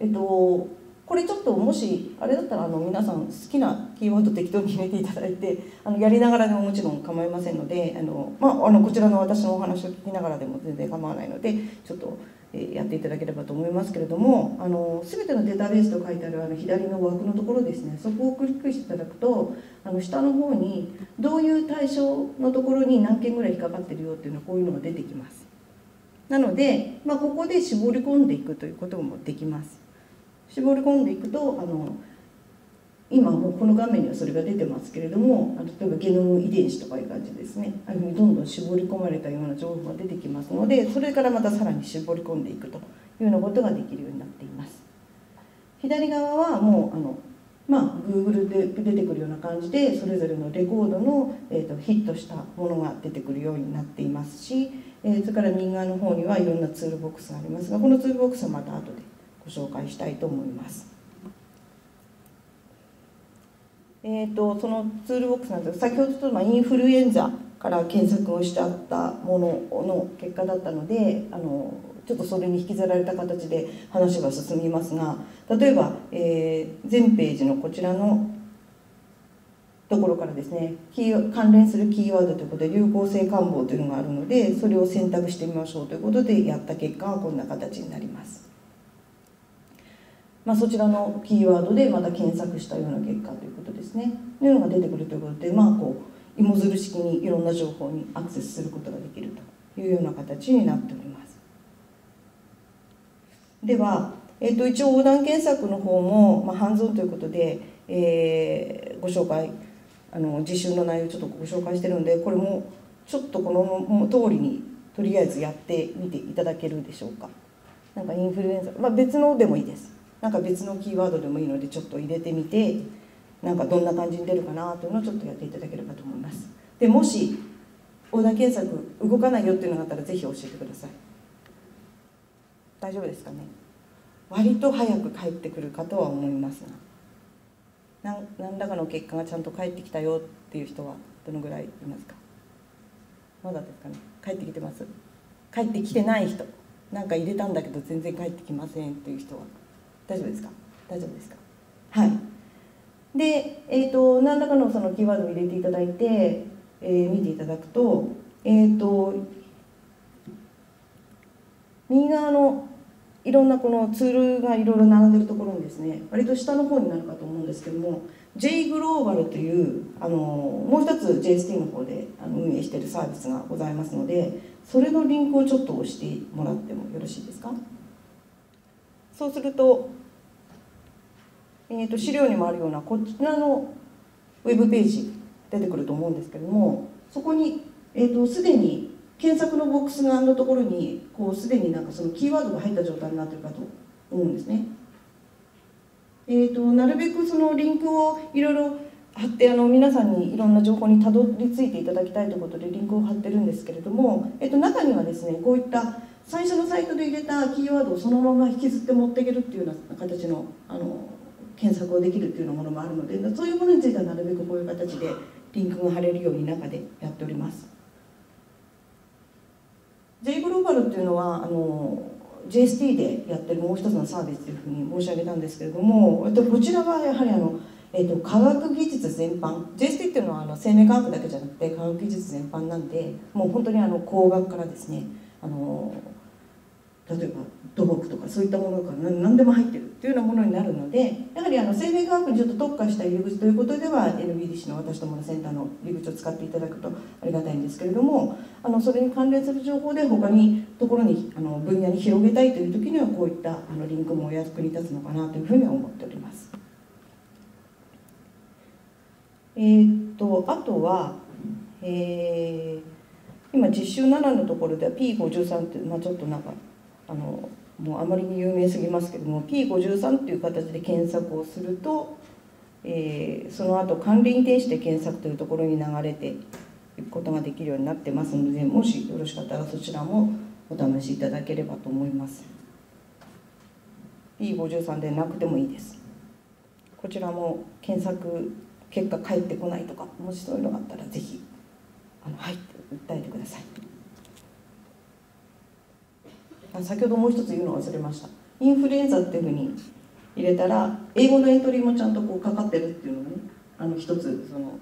えっと、これちょっともしあれだったらあの皆さん好きなキーワード適当に入れていただいてあのやりながらでももちろん構いませんのであの、まあ、あのこちらの私のお話を聞きながらでも全然構わないのでちょっと、えー、やっていただければと思いますけれどもあの全てのデータベースと書いてあるあの左の枠のところですねそこをクリックしていただくとあの下の方にどういう対象のところに何件ぐらい引っかかってるよっていうのこういうのが出てきます。なので、まあ、ここで絞り込んでいくということもできます。絞り込んでいくとあの今もこの画面にはそれが出てますけれども例えばゲノム遺伝子とかいう感じですねああいうふうにどんどん絞り込まれたような情報が出てきますのでそれからまたさらに絞り込んでいくというようなことができるようになっています。左側はもうあの、まあ、Google で出てくるような感じでそれぞれのレコードの、えー、とヒットしたものが出てくるようになっていますし、えー、それから右側の方にはいろんなツールボックスがありますがこのツールボックスはまた後でご紹介したいと思います。えー、とそのツールボックスなんですが先ほどちょっとインフルエンザから検索をしてあったものの結果だったのであのちょっとそれに引きずられた形で話が進みますが例えば、えー、全ページのこちらのところからですねキー関連するキーワードということで流行性感冒というのがあるのでそれを選択してみましょうということでやった結果はこんな形になります。まあ、そちらのキーワードでまた検索したような結果ということですね。というのが出てくるということで、まあ、こう芋づる式にいろんな情報にアクセスすることができるというような形になっております。では、えー、と一応横断検索の方も、まあ、ハンズオンということで、えー、ご紹介あの実習の内容をちょっとご紹介してるので、これもちょっとこの通りにとりあえずやってみていただけるでしょうか。なんかインフルエンザ、まあ、別のでもいいです。なんか別のキーワードでもいいのでちょっと入れてみて、なんかどんな感じに出るかなというのをちょっとやっていただければと思います。でもし横断検索動かないよっていうのがあったらぜひ教えてください。大丈夫ですかね。割と早く帰ってくるかとは思いますが、何らかの結果がちゃんと帰ってきたよっていう人はどのぐらいいますか。まだですかね。帰ってきてます。帰ってきてない人、なんか入れたんだけど全然帰ってきませんっていう人は大丈夫ですか。大丈夫ですか。はい。で、えーと、何らかのそのキーワードを入れていただいて、えー、見ていただくと、えーと、右側のいろんなこのツールがいろいろ並んでるところにですね、割と下の方になるかと思うんですけども、 J グローバルというあのもう一つ ジェイエスティー の方であの運営しているサービスがございますので、それのリンクをちょっと押してもらってもよろしいですか。そうすると、えーと資料にもあるようなこちらのウェブページ出てくると思うんですけども、そこにえーとすでに検索のボックス側のところにこうすでになんかそのキーワードが入った状態になっているかと思うんですね。えーとなるべくそのリンクをいろいろ貼って、あの皆さんにいろんな情報にたどり着いていただきたいということでリンクを貼ってるんですけれども、えーと中にはですね、こういった最初のサイトで入れたキーワードをそのまま引きずって持っていけるっていうような形のあの検索をできるっていうようなものもあるので、そういうものについてはなるべくこういう形でリンクが貼れるように中でやっております。J グローバルっていうのはあの ジェイエスティー でやってるもう一つのサービスというふうに申し上げたんですけれども、こちらはやはりあの、えー、と科学技術全般、 ジェイエスティー っていうのはあの生命科学だけじゃなくて科学技術全般なんで、もう本当にあの工学からですね、あの例えば土木とかそういったものとか何でも入ってるっていうようなものになるので、やはりあの生命科学にちょっと特化した入り口ということでは エヌビーディーシー の私どものセンターの入り口を使っていただくとありがたいんですけれども、あのそれに関連する情報で他にところにあの分野に広げたいという時にはこういったあのリンクもお役に立つのかなというふうには思っております。えー、っとあとは、えー今実習ななのところでは ピーごじゅうさん っていう、まあ、ちょっとなんかあのもうあまりに有名すぎますけども ピーごじゅうさん っていう形で検索をすると、えー、その後関連遺伝子で検索というところに流れていくことができるようになってますので、もしよろしかったらそちらもお試しいただければと思います。 ピーごじゅうさん でなくてもいいです。こちらも検索結果返ってこないとか、もしそういうのがあったらぜひあの入って訴えてください。あ、先ほどもう一つ言うの忘れました。インフルエンザっていうふうに入れたら英語のエントリーもちゃんとこうかかってるっていうのがね、あの一つその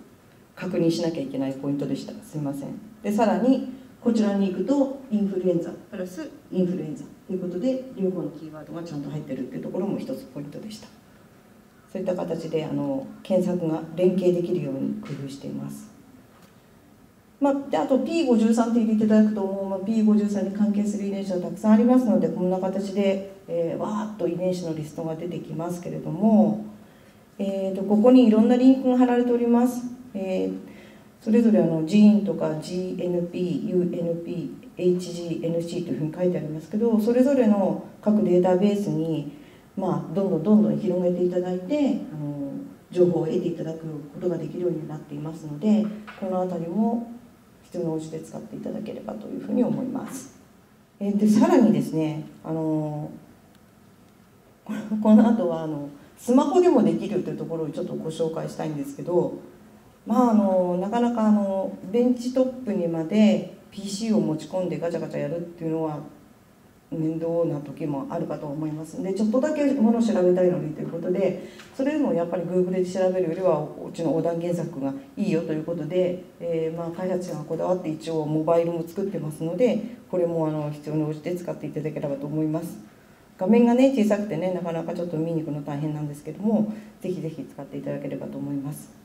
確認しなきゃいけないポイントでした。すいません。でさらにこちらに行くとインフルエンザプラスインフルエンザということで両方のキーワードがちゃんと入ってるっていうところも一つポイントでした。そういった形であの検索が連携できるように工夫しています。まあ、であと ピーごじゅうさん って入れていただくと、まあ、ピーごじゅうさん に関係する遺伝子がたくさんありますので、こんな形で、えー、わーっと遺伝子のリストが出てきますけれども、えー、とここにいろんなリンクが貼られております。えー、それぞれあの ジーアイエヌ とか ジーエヌピー、ユーエヌピー、エイチジーエヌシー というふうに書いてありますけど、それぞれの各データベースに、まあ、どんどんどんどん広げていただいてあの情報を得ていただくことができるようになっていますので、この辺りも必要に応じて使っていただければというふうに思います。でさらにですね、あのこの後はあのスマホでもできるというところをちょっとご紹介したいんですけど、まあ、あのなかなかあのベンチトップにまで ピーシー を持ち込んでガチャガチャやるっていうのは面倒な時もあるかと思いますので、ちょっとだけものを調べたいのにということで、それでもやっぱり Google で調べるよりはうちの横断検索がいいよということで、えー、まあ開発者がこだわって一応モバイルも作ってますので、これもあの必要に応じて使っていただければと思います。画面がね小さくてね、なかなかちょっと見に行くの大変なんですけども、ぜひぜひ使っていただければと思います。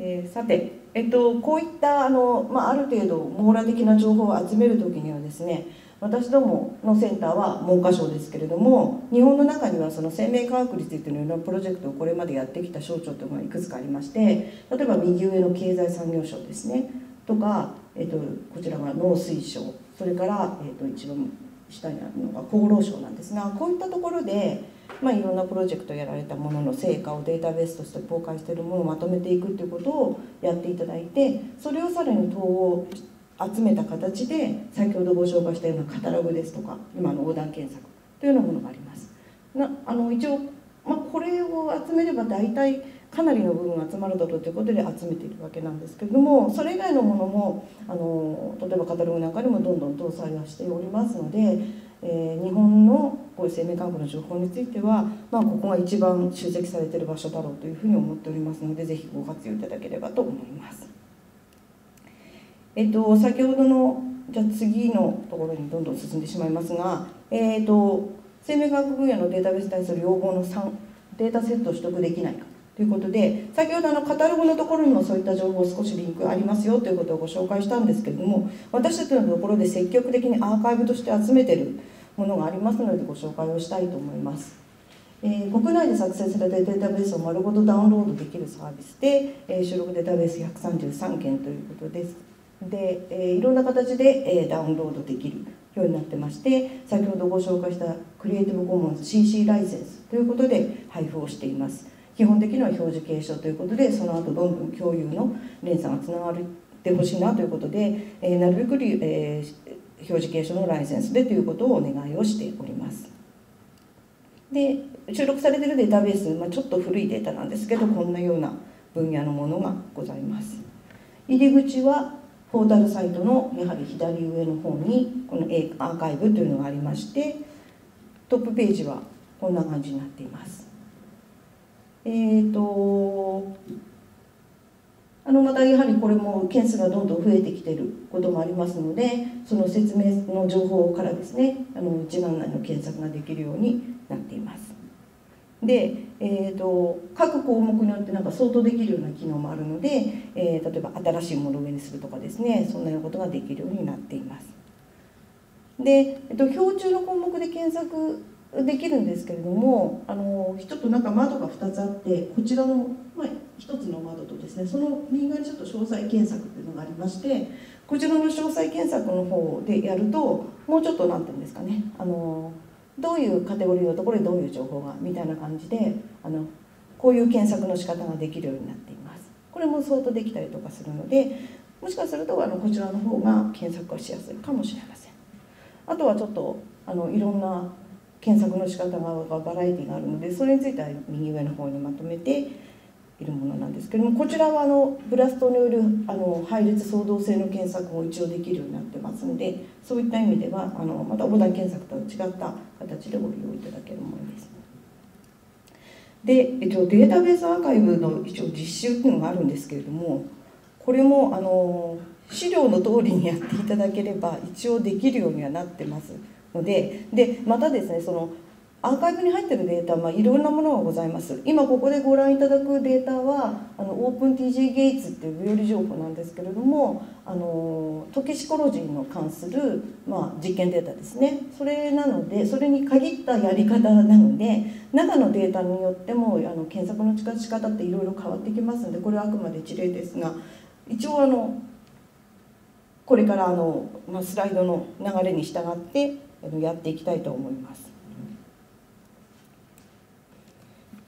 えー、さて、えっと、こういったあの、まあ、ある程度網羅的な情報を集める時にはですね、私どものセンターは文科省ですけれども、日本の中にはその生命科学についてのようなプロジェクトをこれまでやってきた省庁というのがいくつかありまして、例えば右上の経済産業省ですねとか、えっと、こちらは農水省、それから、えっと、一番下にあるのが厚労省なんですが、こういったところで、まあ、いろんなプロジェクトやられたものの成果をデータベースとして公開しているものをまとめていくということをやっていただいて、それをさらに統合集めた形で先ほどご紹介したようなカタログですとか、今の横断検索というようなものがあります。なあの一応、まあ、これを集めれば大体かなりの部分が集まるだろうということで集めているわけなんですけれども、それ以外のものもあの例えばカタログなんかにもどんどん搭載はしておりますので、えー、日本のこういう生命科学の情報については、まあ、ここが一番集積されている場所だろうというふうに思っておりますので、ぜひご活用いただければと思います。えっと、先ほどのじゃあ次のところにどんどん進んでしまいますが、えっと生命科学分野のデータベースに対する要望のさん、データセットを取得できないかということで、先ほどあのカタログのところにもそういった情報を少しリンクありますよということをご紹介したんですけれども、私たちのところで積極的にアーカイブとして集めているものがありますのでご紹介をしたいと思います。えー、国内で作成されたデータベースを丸ごとダウンロードできるサービスで、えー、収録データベースひゃくさんじゅうさんけんということですで、えー、いろんな形で、えー、ダウンロードできるようになってまして、先ほどご紹介したクリエイティブコモンズ シーシー ライセンスということで配布をしています。基本的には表示継承ということで、その後どんどん共有の連鎖がつながってほしいなということで、えー、なるべく、えー、表示継承のライセンスでということをお願いをしております。で、収録されているデータベース、まあ、ちょっと古いデータなんですけど、こんなような分野のものがございます。入り口はポータルサイトのやはり左上の方にこのアーカイブというのがありまして、トップページはこんな感じになっています。えーとあのまたやはりこれも件数がどんどん増えてきていることもありますので、その説明の情報からですね、あの一覧内の検索ができるようになっています。で、えー、と各項目によってなんか相当できるような機能もあるので、えー、例えば新しいものを上にするとかですね、そんなようなことができるようになっています。で、えー、と表中の項目で検索できるんですけれども、あのちょっとなんか窓がふたつあって、こちらの、まあ、ひとつの窓とですね、その右側にちょっと詳細検索っていうのがありまして、こちらの詳細検索の方でやると、もうちょっと何て言うんですかね、あのどういうカテゴリーのところでどういう情報がみたいな感じで、あのこういう検索の仕方ができるようになっています。これも相当できたりとかするので、もしかするとあのこちらの方が検索がしやすいかもしれません。あとはちょっとあのいろんな検索の仕方がバラエティがあるので、それについては右上の方にまとめているものなんですけれども、こちらはあのブラストによるあの配列相当性の検索も一応できるようになってますので、そういった意味ではあのまた横断検索とは違った形でご利用いただけるものです。で、データベースアーカイブの一応実習っていうのがあるんですけれども、これもあの資料の通りにやっていただければ一応できるようにはなってますので、でまたですね、そのアーカイブに入っているデータは、まあ、いろんなものがございます。今ここでご覧いただくデータはあのオープン ティージー-ゲーティーズ っていう病理情報なんですけれども、あのトキシコロジーに関する、まあ、実験データですね。それなので、それに限ったやり方なので、中のデータによってもあの検索の仕方っていろいろ変わってきますので、これはあくまで一例ですが、一応あのこれからあの、まあ、スライドの流れに従ってあのやっていきたいと思います。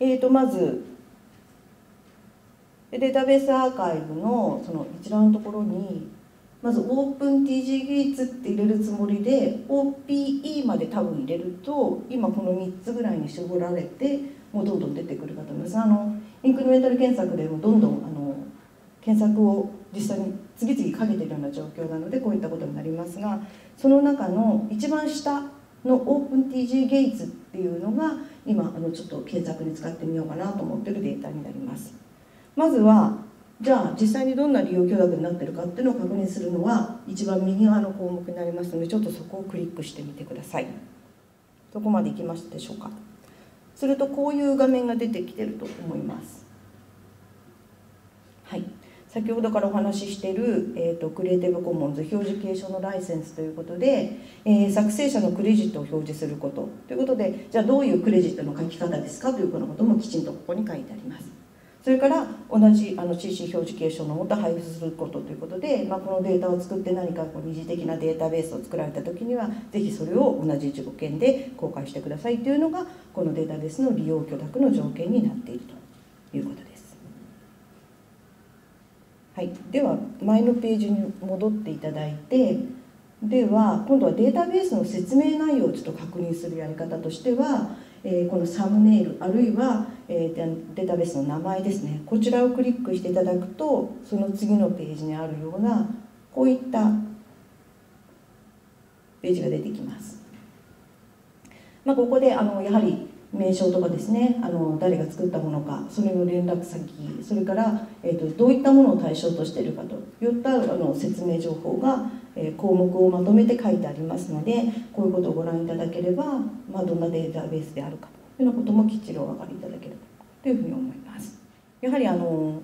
えーとまずデータベースアーカイブ の, その一覧のところにまず オープンティージー-ゲーティーズ って入れるつもりで オーピーイー まで多分入れると、今このみっつぐらいに絞られてもうどんどん出てくるかと思います。あのインクリメンタル検索でもどんどんあの検索を実際に次々かけているような状況なので、こういったことになりますが、その中の一番下の オープンティージー-ゲーティーズ っていうのが今あのちょっと検索に使ってみようかなと思ってるデータになります。まずはじゃあ実際にどんな利用許諾になってるかっていうのを確認するのは一番右側の項目になりますので、ちょっとそこをクリックしてみてください。どこまでいきましたでしょうか。するとこういう画面が出てきてると思います。はい、先ほどからお話ししている、えー、とクリエイティブコモンズ表示継承のライセンスということで、えー、作成者のクレジットを表示することということで、じゃあどういうクレジットの書き方ですかというようなこともきちんとここに書いてあります。それから同じあの シーシー 表示継承のもと配布することということで、まあ、このデータを作って何かこう二次的なデータベースを作られた時にはぜひそれを同じいちごけんで公開してくださいというのがこのデータベースの利用許諾の条件になっているということです。はい、では前のページに戻っていただいて、では今度はデータベースの説明内容をちょっと確認するやり方としては、えー、このサムネイルあるいは、えー、データベースの名前ですね、こちらをクリックしていただくとその次のページにあるようなこういったページが出てきます。まあ、ここであのやはり名称とかですね、あの誰が作ったものか、それの連絡先、それから、えー、とどういったものを対象としているかといったあの説明情報が、えー、項目をまとめて書いてありますので、こういうことをご覧いただければ、まあ、どんなデータベースであるかというようなこともきっちりお分かりいただけるというふうに思います。やはりあの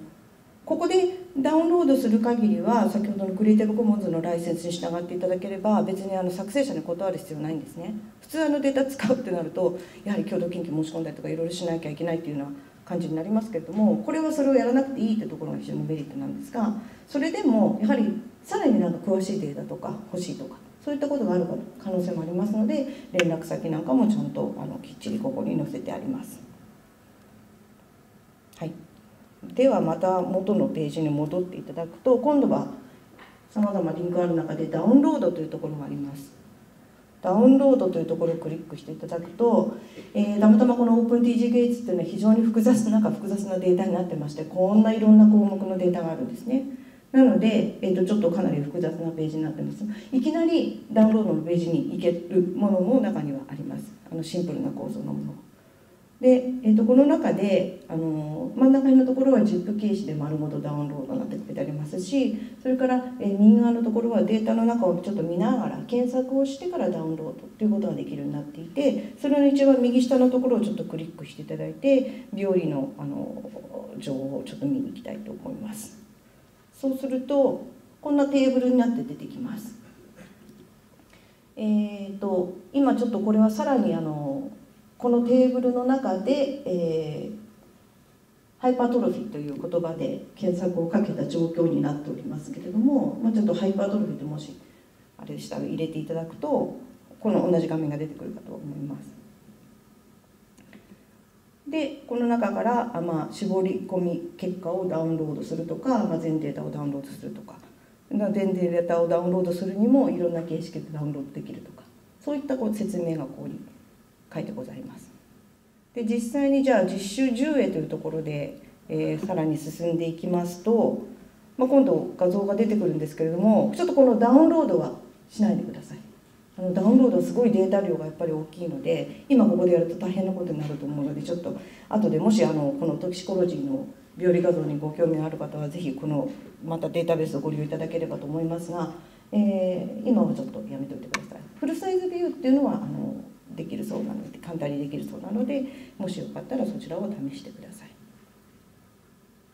ここでダウンロードする限りは先ほどのクリエイティブコモンズのライセンスに従っていただければ別にあの作成者に断る必要ないんですね。普通あのデータ使うってなるとやはり共同研究申し込んだりとかいろいろしなきゃいけないっていうような感じになりますけれども、これはそれをやらなくていいってところが非常にメリットなんですが、それでもやはりさらになんか詳しいデータとか欲しいとかそういったことがある可能性もありますので、連絡先なんかもちゃんとあのきっちりここに載せてあります。はい。ではまた元のページに戻っていただくと、今度はさまざまリンクある中でダウンロードというところがあります。ダウンロードというところをクリックしていただくと、えー、たまたまこの Open ティージー-ゲーティーズ というのは非常に複雑な複雑なデータになってまして、こんないろんな項目のデータがあるんですね。なので、えー、とちょっとかなり複雑なページになってます。いきなりダウンロードのページに行けるものも中にはあります。あのシンプルな構造のもので、えー、とこの中であの真ん中のところは ジップ 形式で丸ごとダウンロードなんて書いてありますし、それから、えー、右側のところはデータの中をちょっと見ながら検索をしてからダウンロードということができるようになっていて、それの一番右下のところをちょっとクリックしていただいて病理のあの情報をちょっと見に行きたいと思います。そうするとこんなテーブルになって出てきます。えーと今ちょっとこれはさらにあのこのテーブルの中で、えー、ハイパートロフィーという言葉で検索をかけた状況になっておりますけれども、まあ、ちょっとハイパートロフィーってもしあれでしたら入れていただくとこの同じ画面が出てくるかと思います。でこの中から、まあ、絞り込み結果をダウンロードするとか、まあ、全データをダウンロードするとか、全データをダウンロードするにもいろんな形式でダウンロードできるとか、そういったこう説明がここに書いてございます。で実際にじゃあ実習じゅうえというところで、えー、さらに進んでいきますと、まあ、今度画像が出てくるんですけれども、ちょっとこのダウンロードはしないでください。あのダウンロードはすごいデータ量がやっぱり大きいので今ここでやると大変なことになると思うので、ちょっと後でもしあのこのトキシコロジーの病理画像にご興味のある方は是非このまたデータベースをご利用いただければと思いますが、えー、今はちょっとやめておいてください。フルサイズビューっていうのはあのできるそうなので、簡単にできるそうなので、もしよかったらそちらを試してください。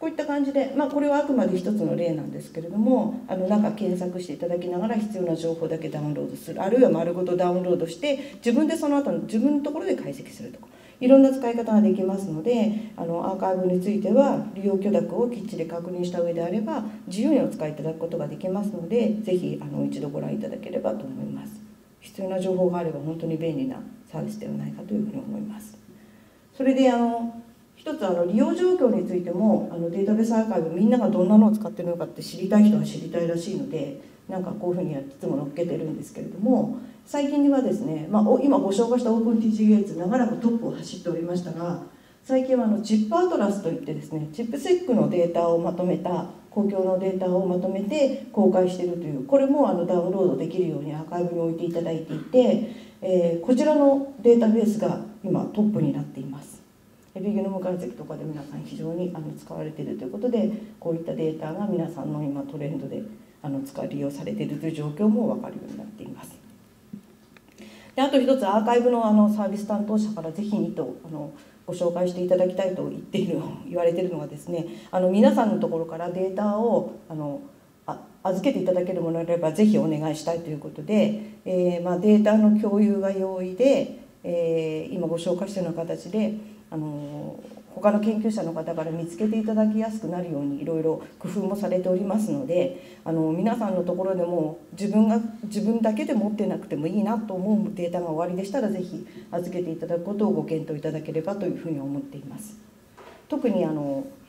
こういった感じで、まあ、これはあくまで一つの例なんですけれども、あの中検索していただきながら必要な情報だけダウンロードする、あるいは丸ごとダウンロードして自分でその後の自分のところで解析するとか、いろんな使い方ができますので、あのアーカイブについては利用許諾をきっちり確認した上であれば自由にお使いいただくことができますので、是非あの一度ご覧いただければと思います。必要な情報があれば本当に便利なサービスではないかというふうに思います。それであの一つあの利用状況についてもあのデータベースアーカイブみんながどんなのを使ってるのかって知りたい人は知りたいらしいので、なんかこういうふうにいつも載っけてるんですけれども、最近ではですね、まあ、今ご紹介した OpenTG-ゲーティーズ 長らくトップを走っておりましたが、最近はあの ジップ アトラスといってですね、ジップセック のデータをまとめた公共のデータをまとめて公開しているという、これもあのダウンロードできるようにアーカイブに置いていただいていて、えー、こちらのデータベースが今トップになっています。エピゲノム解析とかで皆さん非常にあの使われているということで、こういったデータが皆さんの今トレンドであの使利用されているという状況も分かるようになっています。であと一つアーカイブ の, あのサービス担当者からぜひにとあのご紹介していただきたいと言っている言われているのがですね、あの皆さんのところからデータをあの預けていただけるものであればぜひお願いしたいということで、えーまあ、データの共有が容易で、えー、今ご紹介したような形で、あのー、他の研究者の方から見つけていただきやすくなるようにいろいろ工夫もされておりますので、あのー、皆さんのところでも自分が自分だけで持ってなくてもいいなと思うデータがおありでしたらぜひ預けていただくことをご検討いただければというふうに思っています。特にあのー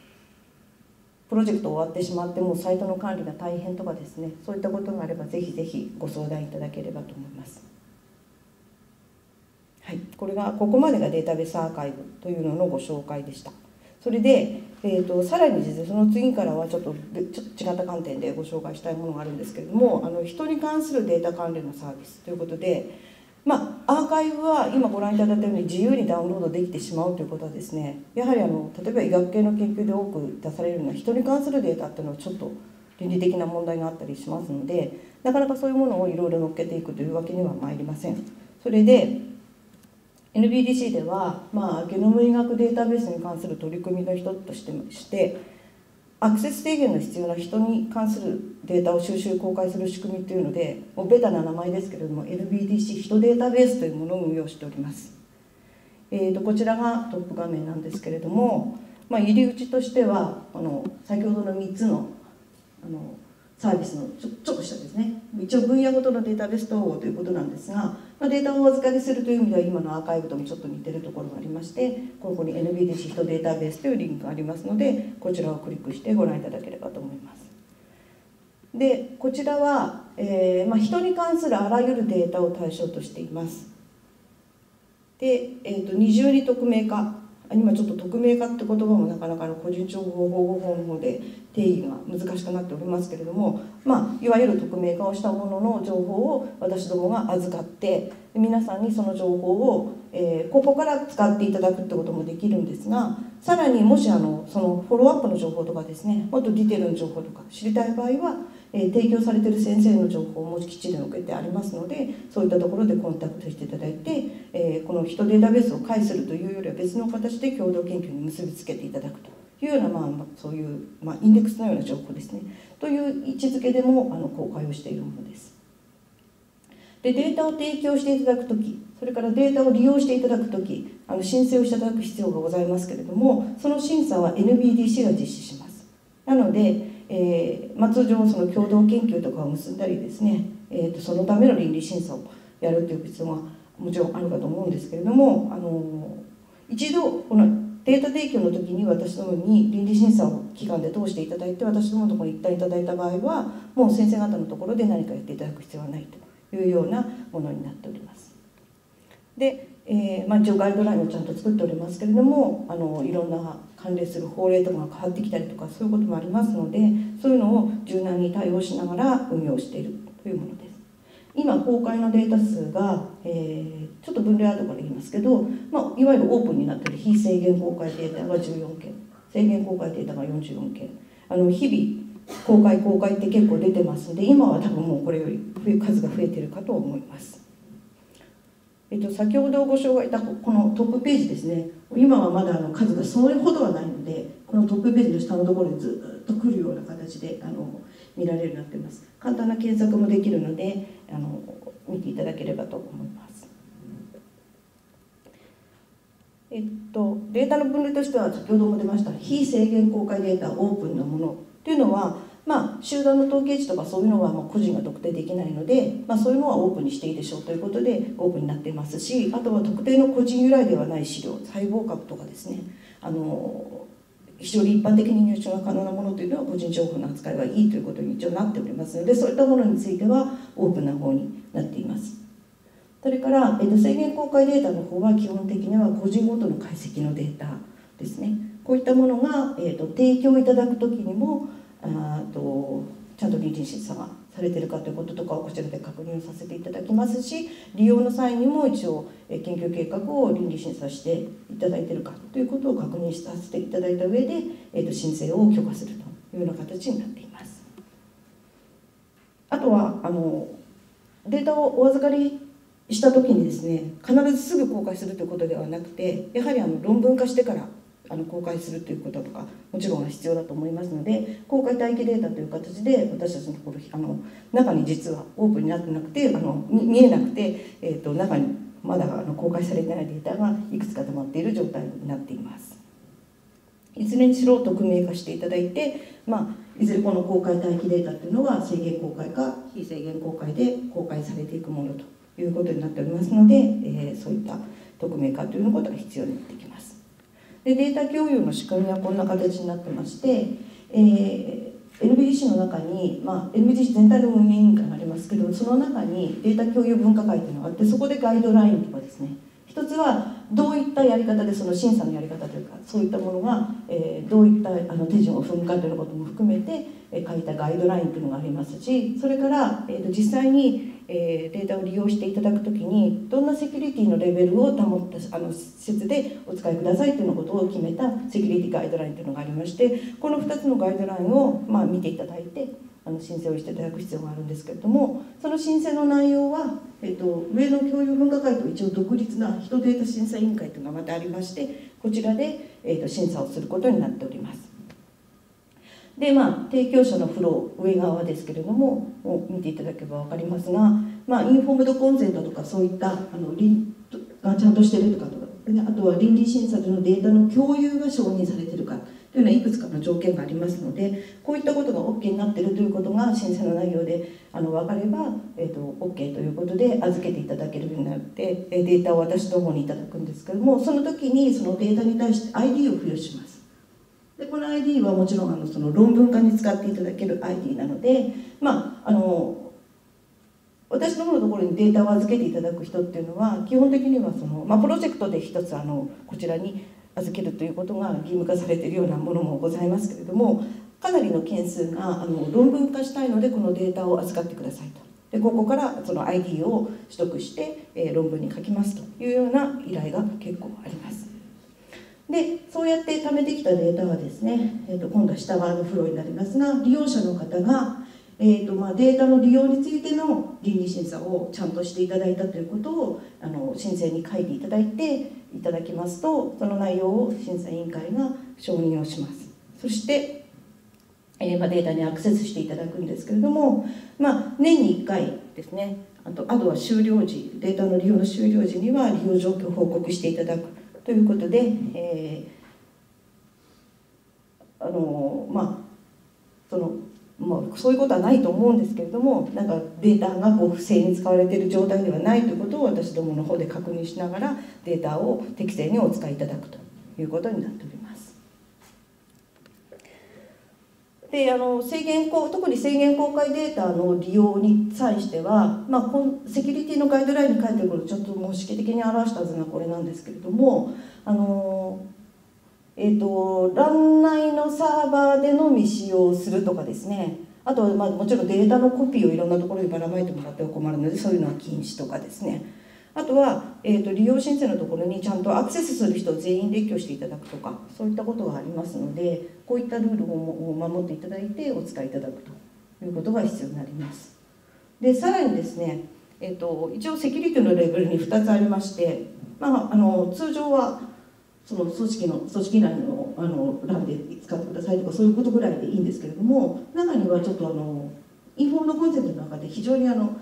プロジェクト終わってしまってもうサイトの管理が大変とかですね、そういったことがあればぜひぜひご相談いただければと思います。はい、これがここまでがデータベースアーカイブというののご紹介でした。それで、えー、とさらにですね、その次からはちょっとちょっと違った観点でご紹介したいものがあるんですけれども、あの人に関するデータ関連のサービスということで、まあ、アーカイブは今ご覧いただいたように自由にダウンロードできてしまうということはですね、やはりあの例えば医学系の研究で多く出されるのは人に関するデータっていうのはちょっと倫理的な問題があったりしますので、なかなかそういうものをいろいろ乗っけていくというわけにはまいりません。それで エヌビーディーシー では、まあ、ゲノム医学データベースに関する取り組みの一つとしてアクセス制限の必要な人に関するデータを収集公開する仕組みというので、もうベタな名前ですけれども エヌビーディーシー 人データベースというものを運用しております。えーとこちらがトップ画面なんですけれども、まあ、入り口としてはあの先ほどのみっつ の, あのサービスのち ょ, ちょっと下ですね、一応分野ごとのデータベース統合ということなんですが、まあ、データをお預かりするという意味では今のアーカイブともちょっと似てるところがありまして、ここに エヌビーディーシー 人データベースというリンクがありますので、こちらをクリックしてご覧いただければと思います。でこちらは、えーまあ、人に関するあらゆるデータを対象としています。で、えー、と二重に匿名化、今ちょっと匿名化って言葉もなかなかの個人情報保護法の方で定義が難しくなっておりますけれども、まあ、いわゆる匿名化をしたものの情報を私どもが預かって皆さんにその情報を、えー、ここから使っていただくってこともできるんですが、さらにもしあのそのフォローアップの情報とかですね、もっとディテールの情報とか知りたい場合は、えー、提供されている先生の情報もきっちり載っけてありますので、そういったところでコンタクトしていただいて、えー、この人データベースを介するというよりは別の形で共同研究に結びつけていただくというような、まあ、そういう、まあ、インデックスのような情報ですねという位置づけでもあの公開をしているものです。でデータを提供していただくとき、それからデータを利用していただくとき、あの申請をしていただく必要がございますけれども、その審査は エヌビーディーシー が実施します。なので、えーまあ、通常その共同研究とかを結んだりですね、えーと、そのための倫理審査をやるという必要がもちろんあるかと思うんですけれども、あのー、一度このデータ提供の時に私どもに倫理審査を期間で通していただいて、私どものところに一旦いただいた場合はもう先生方のところで何かやっていただく必要はないというようなものになっております。で、えーまあ、一応ガイドラインをちゃんと作っておりますけれども、あのいろんな関連する法令とかが変わってきたりとかそういうこともありますので、そういうのを柔軟に対応しながら運用しているというものです。今公開のデータ数が、えー、ちょっと分類後から言いますけど、まあ、いわゆるオープンになっている非制限公開データがじゅうよんけん、制限公開データがよんじゅうよんけん、あの日々公開公開って結構出てますので、今は多分もうこれより数が増えてるかと思います。えっと、先ほどご紹介したこのトップページですね、今はまだあの数がそれほどはないので、このトップページの下のところにずっと来るような形であの見られるようになっています。簡単な検索もできるのであの見ていただければと思います。えっと、データの分類としては先ほども出ました非制限公開データオープンなものというのは、まあ、集団の統計値とかそういうのはまあ個人が特定できないので、まあ、そういうのはオープンにしていいでしょうということでオープンになっていますし、あとは特定の個人由来ではない資料、細胞株とかですね、あの非常に一般的に入手が可能なものというのは個人情報の扱いはいいということに一応なっておりますので、そういったものについてはオープンな方になっています。それから、えっと、制限公開データの方は基本的には個人ごとの解析のデータですね、こういったものが、えっと、提供いただくときにもあとちゃんと倫理審査がされてるかということとかをこちらで確認させていただきますし、利用の際にも一応研究計画を倫理審査していただいてるかということを確認させていただいた上で、えー、と申請を許可するというような形になっています。あとはあのデータをお預かりしたときにですね、必ずすぐ公開するということではなくて、やはりあの論文化してからあの公開するということとかもちろんは必要だと思いますので、公開待機データという形で私たちのところあの中に実はオープンになってなくてあの見えなくて、えー、と中にまだあの公開されてないデータがいくつか溜まっている状態になっています。いずれにしろ匿名化していただいて、まあ、いずれこの公開待機データっていうのが制限公開か非制限公開で公開されていくものということになっておりますので、えー、そういった匿名化ということが必要になってきます。でデータ共有の仕組みはこんな形になってまして、えー、エヌビーディーシー の中に、まあ、エヌビーディーシー 全体の運営委員会がありますけど、その中にデータ共有分科会というのがあって、そこでガイドラインとかですね、一つはどういったやり方でその審査のやり方というかそういったものが、えー、どういったあの手順を踏むかということも含めて、えー、書いたガイドラインというのがありますし、それから、えー、と実際に、えー、データを利用していただくときにどんなセキュリティのレベルを保ったあの施設でお使いくださいというのことを決めたセキュリティガイドラインというのがありまして、このふたつのガイドラインを、まあ、見ていただいてあの申請をしていただく必要があるんですけれども、その申請の内容は、えっと、上の共有分科会と一応独立な人データ審査委員会というのがまたありまして、こちらで、えっと、審査をすることになっております。でまあ提供者のフロー上側ですけれどもを見ていただければ分かりますが、まあ、インフォームドコンセントとかそういったあのがちゃんとしてるとかとか、あとは倫理審査でのデータの共有が承認されてるかというのはいくつかの条件がありますので、こういったことが OK になっているということが申請の内容であの分かれば、えー、と OK ということで預けていただけるようになって、データを私の方にいただくんですけれども、その時にそのデータに対して アイディー を付与します。でこの アイディー はもちろんあのその論文化に使っていただける アイディー なので、まああの私どものところにデータを預けていただく人っていうのは基本的にはその、まあ、プロジェクトで一つあのこちらに預けるということが義務化されているようなものもございますけれども、かなりの件数があの論文化したいのでこのデータを預かってくださいと、でここからその アイディー を取得して、えー、論文に書きますというような依頼が結構あります。でそうやって貯めてきたデータはですね、えー、と今度は下側のフローになりますが、利用者の方がえーとまあ、データの利用についての倫理審査をちゃんとしていただいたということをあの申請に書いていただいていただきますと、その内容を審査委員会が承認をします。そして、えーまあ、データにアクセスしていただくんですけれども、まあ、年にいっかいですね、あと、あとは終了時、データの利用の終了時には利用状況を報告していただくということで、えー、あのまあそのまあ、そういうことはないと思うんですけれども、なんかデータがこう不正に使われている状態ではないということを私どもの方で確認しながらデータを適正にお使いいただくということになっております。であの制限特に制限公開データの利用に際しては、まあ、セキュリティのガイドラインに書いてることをちょっと模式的に表したはずがこれなんですけれども、あのえーと、ラン内のサーバーでのみ使用するとかですね、あとはまあもちろんデータのコピーをいろんなところにばらまいてもらっては困るので、そういうのは禁止とかですね、あとは、えーと、利用申請のところにちゃんとアクセスする人を全員列挙していただくとか、そういったことがありますので、こういったルールを守っていただいてお使いいただくということが必要になります。でさらにですね、えーと、一応セキュリティのレベルにふたつありまして、まあ、あの通常はその組織の組織内のあの欄で使ってくださいとかそういうことぐらいでいいんですけれども、中にはちょっとあのインフォームドコンセントの中で非常にあの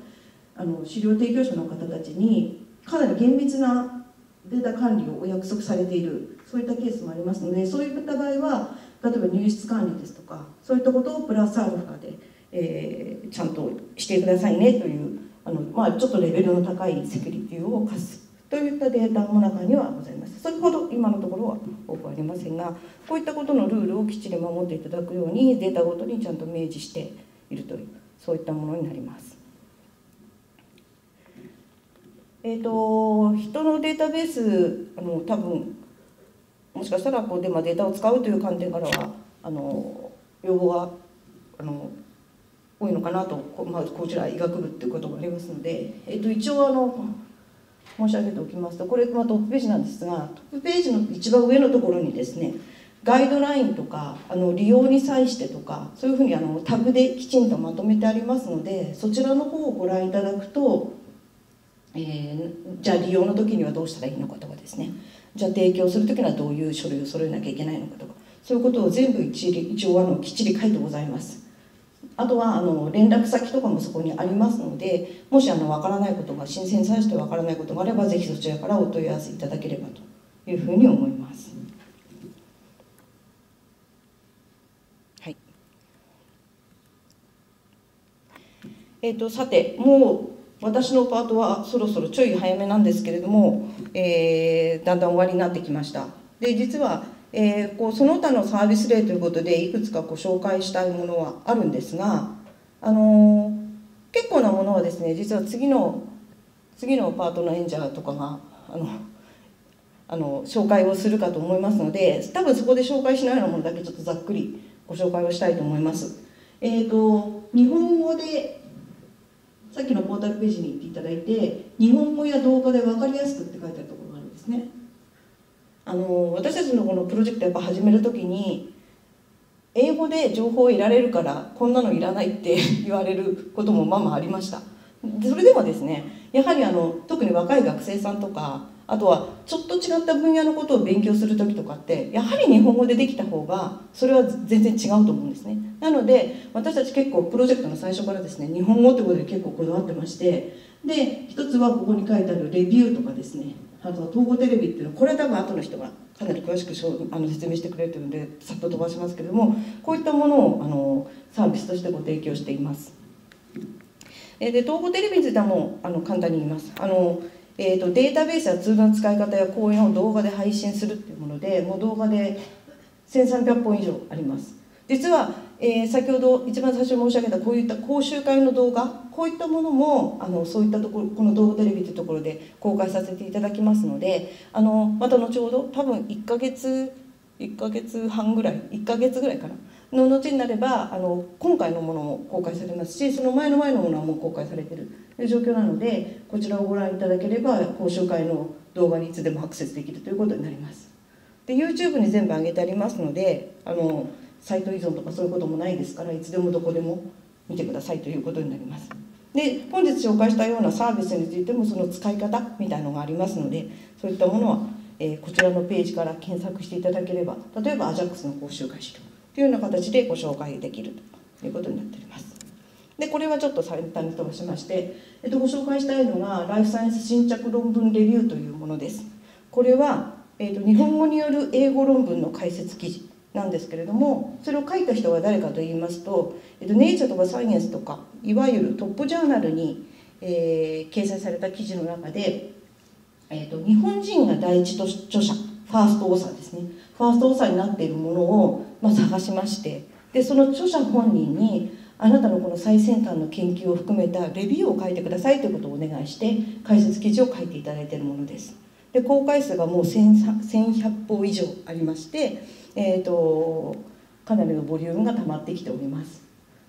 あの資料提供者の方たちにかなり厳密なデータ管理をお約束されている、そういったケースもありますので、そういった場合は例えば入室管理ですとかそういったことをプラスアルファで、えー、ちゃんとしてくださいねというあの、まあ、ちょっとレベルの高いセキュリティを課すといったデータの中にはございます。それほど今のところは多くありませんが、こういったことのルールをきっちり守っていただくようにデータごとにちゃんと明示しているという、そういったものになります。えーと人のデータベースあの多分もしかしたらこうで、まあ、データを使うという観点からはあの要望があの多いのかなと、まあ、こちら医学部ということもありますので、えーと一応あの申し上げておきますと、これはトップページなんですが、トップページの一番上のところにですね、ガイドラインとかあの利用に際してとかそういうふうにあのタブできちんとまとめてありますので、そちらの方をご覧いただくとえー、じゃあ利用の時にはどうしたらいいのかとかですね、じゃあ提供する時にはどういう書類を揃えなきゃいけないのかとか、そういうことを全部一理一応あのきっちり書いてございます。あとはあの連絡先とかもそこにありますので、もしあの分からないことが、申請に際して分からないことがあれば、ぜひそちらからお問い合わせいただければというふうに思います。はい、えーと、さて、もう私のパートはそろそろちょい早めなんですけれども、えー、だんだん終わりになってきました。で、実はえー、こうその他のサービス例ということでいくつかご紹介したいものはあるんですが、あのー、結構なものはですね、実は次の次のパートの演者とかがあのあの紹介をするかと思いますので、多分そこで紹介しないようなものだけちょっとざっくりご紹介をしたいと思います。えーと、日本語でさっきのポータルページに行っていただいて、日本語や動画で分かりやすくって書いてあるところがあるんですね。あの私たちのこのプロジェクトやっぱ始めるときに、英語で情報を得られるからこんなのいらないって言われることもまあまあありました。それでもですね、やはりあの特に若い学生さんとか、あとはちょっと違った分野のことを勉強するときとかって、やはり日本語でできた方がそれは全然違うと思うんですね。なので私たち結構プロジェクトの最初からですね、日本語ってことで結構こだわってまして、で一つはここに書いてあるレビューとかですね、あとは東宝テレビっていうのは、これは多分後の人がかなり詳しくあの説明してくれてるのでさっと飛ばしますけれども、こういったものをあのサービスとしてご提供しています。で、東宝テレビについてはもうあの簡単に言います。あの、えー、とデータベースやツールの使い方や講演を動画で配信するっていうもので、もう動画でせんさんびゃっぽん以上あります。実は、えー、先ほど一番最初に申し上げたこういった講習会の動画、こういったものもあのそういったところ、この動画テレビというところで公開させていただきますので、あのまた後ほど多分いっかげついっかげつはんぐらい、いっかげつぐらいかなの後になれば、あの今回のものも公開されますし、その前の前のものはもう公開されているという状況なので、こちらをご覧いただければ講習会の動画にいつでもアクセスできるということになります。で YouTube に全部上げてありますので、あのサイト依存とかそういうこともないですから、いつでもどこでも見てくださいということになります。で、本日紹介したようなサービスについてもその使い方みたいなのがありますので、そういったものは、えー、こちらのページから検索していただければ、例えば アジャックス の講習会資料というような形でご紹介できるということになっております。で、これはちょっと簡単に飛ばしまして、えっと、ご紹介したいのがライフサイエンス新着論文レビューというものです。これは、えー、と日本語による英語論文の解説記事なんですけれども、それを書いた人は誰かといいますと、えっと、ネイチャーとかサイエンスとか、いわゆるトップジャーナルに、えー、掲載された記事の中で、えっと、日本人が第一著者、ファーストオーサーですね、ファーストオーサーになっているものを、まあ、探しまして、でその著者本人に、あなたのこの最先端の研究を含めたレビューを書いてくださいということをお願いして解説記事を書いていただいているものです。で公開数がもうせんひゃっぽん以上ありまして、えーと、かなりのボリュームがたまってきております。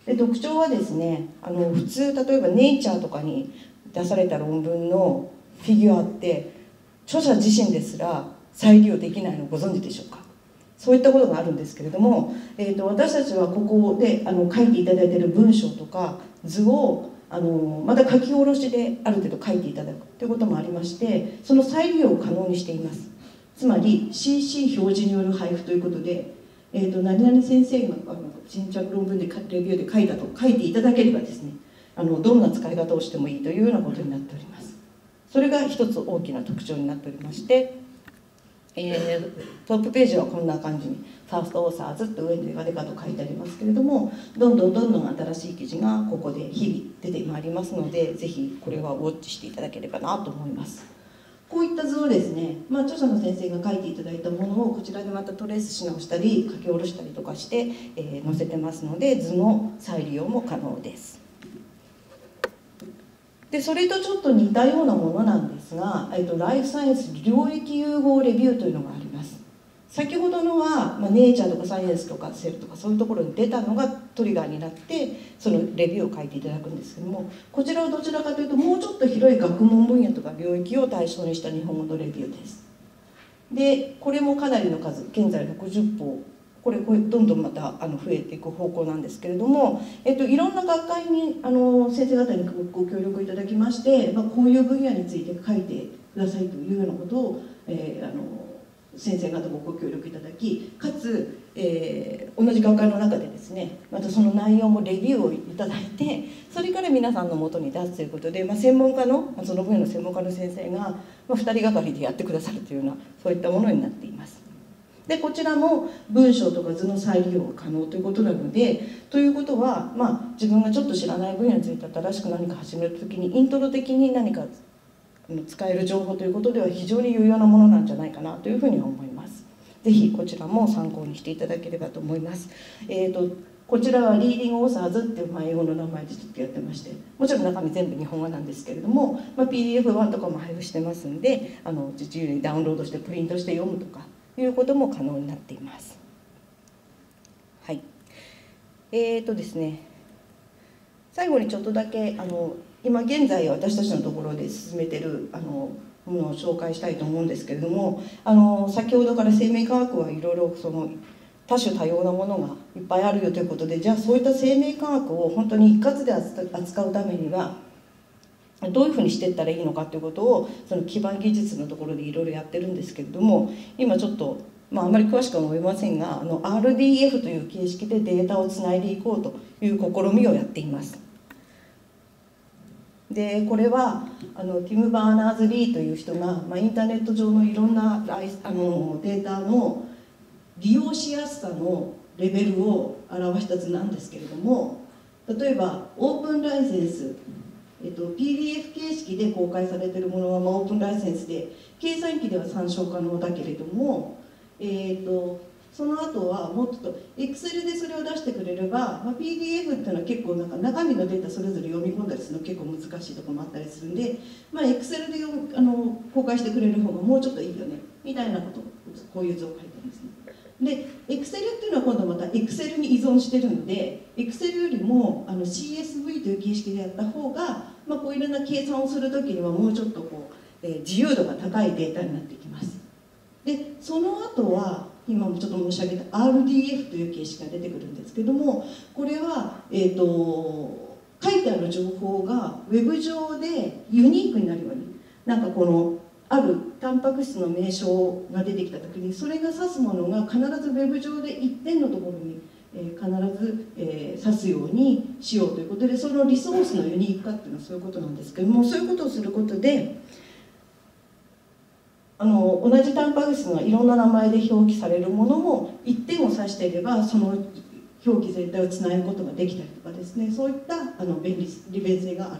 で特徴はですね、あの普通例えばネイチャーとかに出された論文のフィギュアって著者自身ですら再利用できないのをご存知でしょうか。そういったことがあるんですけれども、えーと、私たちはここであの書いていただいている文章とか図をあのまた書き下ろしである程度書いていただくということもありまして、その再利用を可能にしています。つまり シーシー 表示による配布ということで、えー、と何々先生が新着論文でレビューで書いたと書いていただければですね、あのどんな使い方をしてもいいというようなことになっております。それが一つ大きな特徴になっておりまして、えー、トップページはこんな感じに「ファーストオーサーズ」と上に「ワデカ」と書いてありますけれども、どんどんどんどん新しい記事がここで日々出てまいりますので、ぜひこれはウォッチしていただければなと思います。こういった図をですね、まあ、著者の先生が書いていただいたものをこちらでまたトレースし直したり書き下ろしたりとかして、えー、載せてますので、図の再利用も可能です。でそれとちょっと似たようなものなんですが、えっと、ライフサイエンス領域融合レビューというのがあります。先ほどのは、まあ、ネイチャーとかサイエンスとかセルとかそういうところに出たのがトリガーになってそのレビューを書いていただくんですけども、こちらはどちらかというともうちょっと広い学問分野とか領域を対象にした日本語のレビューです。でこれもかなりの数、現在ろくじゅっぽんこれこうどんどんまたあの増えていく方向なんですけれども、えっと、いろんな学会にあの先生方にご協力いただきまして、まあ、こういう分野について書いてくださいというようなことを、えー、あの先生方ご協力いただき、かつ、えー、同じ学会の中でですね、またその内容もレビューをいただいて、それから皆さんのもとに出すということで、まあ、専門家のその分野の専門家の先生が、まあ、ふたりがかりでやってくださるというようなそういったものになっています。でこちらも文章とか図の再利用が可能ということなので、ということは、まあ、自分がちょっと知らない分野について新しく何か始めるときにイントロ的に何か使える情報ということでは非常に有用なものなんじゃないかなというふうに思います。ぜひこちらも参考にしていただければと思います。えーとこちらはリーディングオーサーズっていう英語の名前でちょっとやってまして、もちろん中身全部日本語なんですけれども、まあ、ピーディーエフワン とかも配布してますんで、あの自由にダウンロードしてプリントして読むとかいうことも可能になっています。はい。えーとですね、最後にちょっとだけあの今現在私たちのところで進めてるあのものを紹介したいと思うんですけれども、あの先ほどから生命科学はいろいろその多種多様なものがいっぱいあるよということで、じゃあそういった生命科学を本当に一括で扱うためにはどういうふうにしていったらいいのかということをその基盤技術のところでいろいろやってるんですけれども、今ちょっと、まあ、あまり詳しくは思いませんが、あの アールディーエフ という形式でデータをつないでいこうという試みをやっています。でこれはあのティム・バーナーズ・リーという人が、まあ、インターネット上のいろんなあのデータの利用しやすさのレベルを表した図なんですけれども、例えばオープンライセンス、えっと、ピーディーエフ 形式で公開されているものは、まあ、オープンライセンスで計算機では参照可能だけれども、えっとその後はもっと Excel でそれを出してくれれば、まあ、ピーディーエフ っていうのは結構なんか中身のデータそれぞれ読み込んだりするの結構難しいところもあったりするんで、まあ、Excel であの公開してくれる方がもうちょっといいよねみたいなことをこういう図を書いてるんですね。で Excel っていうのは今度また Excel に依存してるので、 Excel よりもあの シーエスブイ という形式でやった方が、まあ、こういろんな計算をするときにはもうちょっとこう、えー、自由度が高いデータになってきます。でその後は今もちょっと申し上げた アールディーエフ という形式が出てくるんですけども、これは、えー、と書いてある情報がウェブ上でユニークになるように、なんかこのあるタンパク質の名称が出てきた時にそれが指すものが必ずウェブ上で一点のところに、えー、必ず、えー、指すようにしようということで、そのリソースのユニーク化っていうのはそういうことなんですけども、そういうことをすることで。あの同じタンパク質がいろんな名前で表記されるものもいってんを指していればその表記全体をつなぐことができたりとかですね、そういったあの便利利便性がある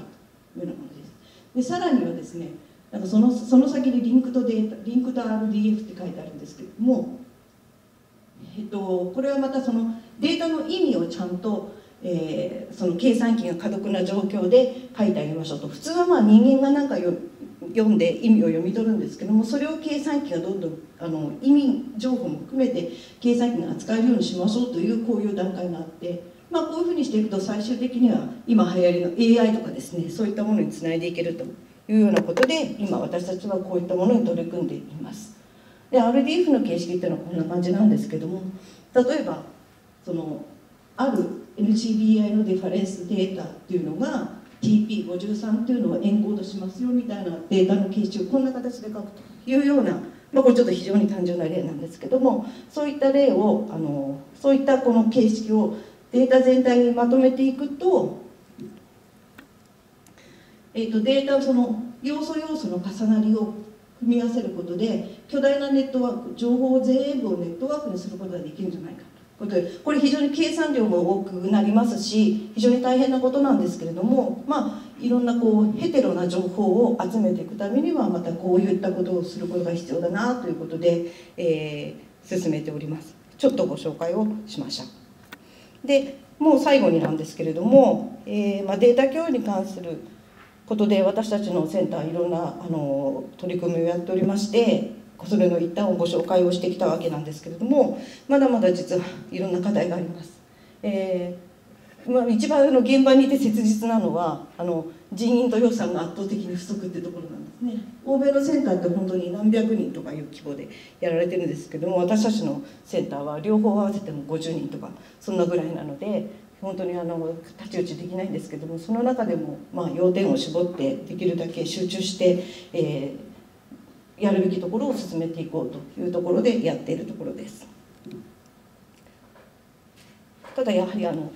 というようなものです。でさらにはですね、なんかそのその先にリンクとデータ、リンクと アールディーエフ って書いてあるんですけれども、えっと、これはまたそのデータの意味をちゃんと、えー、その計算機が過読な状況で書いてあげましょうと。普通はまあ人間がなんかよ読んで意味を読み取るんですけども、それを計算機がどんどんあの意味情報も含めて計算機が扱えるようにしましょうというこういう段階があって、まあ、こういうふうにしていくと最終的には今流行りの エーアイ とかですね、そういったものにつないでいけるというようなことで今私たちはこういったものに取り組んでいます。で アールディーエフ の形式っていうのはこんな感じなんですけども、例えばそのある エヌシービーアイ のデファレンスデータっていうのがティーピーごじゅうさん というのをエンコードしますよみたいなデータの形式をこんな形で書くというような、まあ、これちょっと非常に単純な例なんですけども、そういった例をあのそういったこの形式をデータ全体にまとめていくと、えーと、データをその要素要素の重なりを組み合わせることで巨大なネットワーク、情報全部をネットワークにすることができるんじゃないか。これ非常に計算量も多くなりますし非常に大変なことなんですけれども、まあいろんなこうヘテロな情報を集めていくためにはまたこういったことをすることが必要だなということで、えー、進めております。ちょっとご紹介をしました。でもう最後になんですけれども、えーまあ、データ共有に関することで私たちのセンターいろんなあの取り組みをやっておりまして、それの一端をご紹介をしてきたわけなんですけれども、まだまだ実はいろんな課題があります。えーまあ、一番の現場にいて切実なのはあの人員と予算が圧倒的に不足ってところなんですね。欧米のセンターって本当に何百人とかいう規模でやられてるんですけども、私たちのセンターは両方合わせてもごじゅうにんとかそんなぐらいなので、本当にあの太刀打ちできないんですけども、その中でもまあ要点を絞ってできるだけ集中して、えー、やるべきところを進めていこうというところでやっているところです。ただやはりあの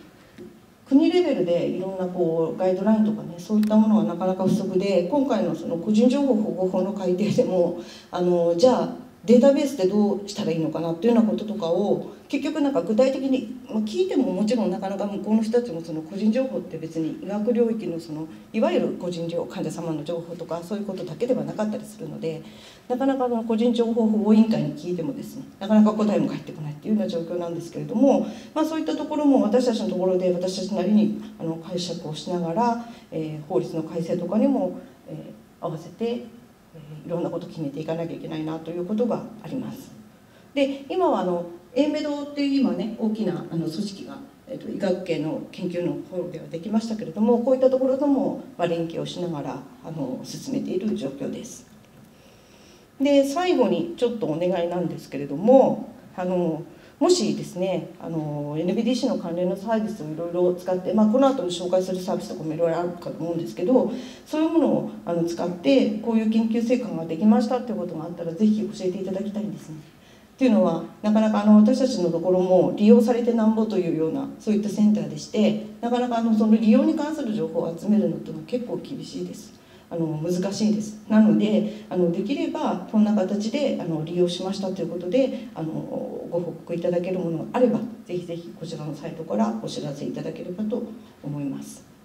国レベルでいろんなこうガイドラインとかね、そういったものはなかなか不足で、今回のその個人情報保護法の改定でもあのじゃあデータベースでどうしたらいいのかなっていうようなこととかを結局なんか具体的に、まあ、聞いてももちろんなかなか向こうの人たちもその個人情報って別に医学領域のそのいわゆる個人情報患者様の情報とかそういうことだけではなかったりするので、なかなかの個人情報保護委員会に聞いてもですね、なかなか答えも返ってこないっていうような状況なんですけれども、まあ、そういったところも私たちのところで私たちなりにあの解釈をしながら、えー、法律の改正とかにも、えー、合わせていろんなことを決めていかなきゃいけないなということがあります。で、今はあのエンベドっていう今ね大きなあの組織が、えっと、医学系の研究の方ではできましたけれども、こういったところとも、まあ、連携をしながらあの進めている状況です。で、最後にちょっとお願いなんですけれども、あのもしですね、あの エヌビーディーシー の関連のサービスをいろいろ使って、まあ、この後に紹介するサービスとかもいろいろあるかと思うんですけど、そういうものをあの使ってこういう研究成果ができましたっていうことがあったらぜひ教えていただきたいんですね。というのはなかなかあの私たちのところも利用されてなんぼというようなそういったセンターでして、なかなかあのその利用に関する情報を集めるのというのは結構厳しいです。あの難しいです。なのであのできればこんな形であの利用しましたということであのご報告いただけるものがあれば、ぜひぜひこちらのサイトからお知らせいただければと思います。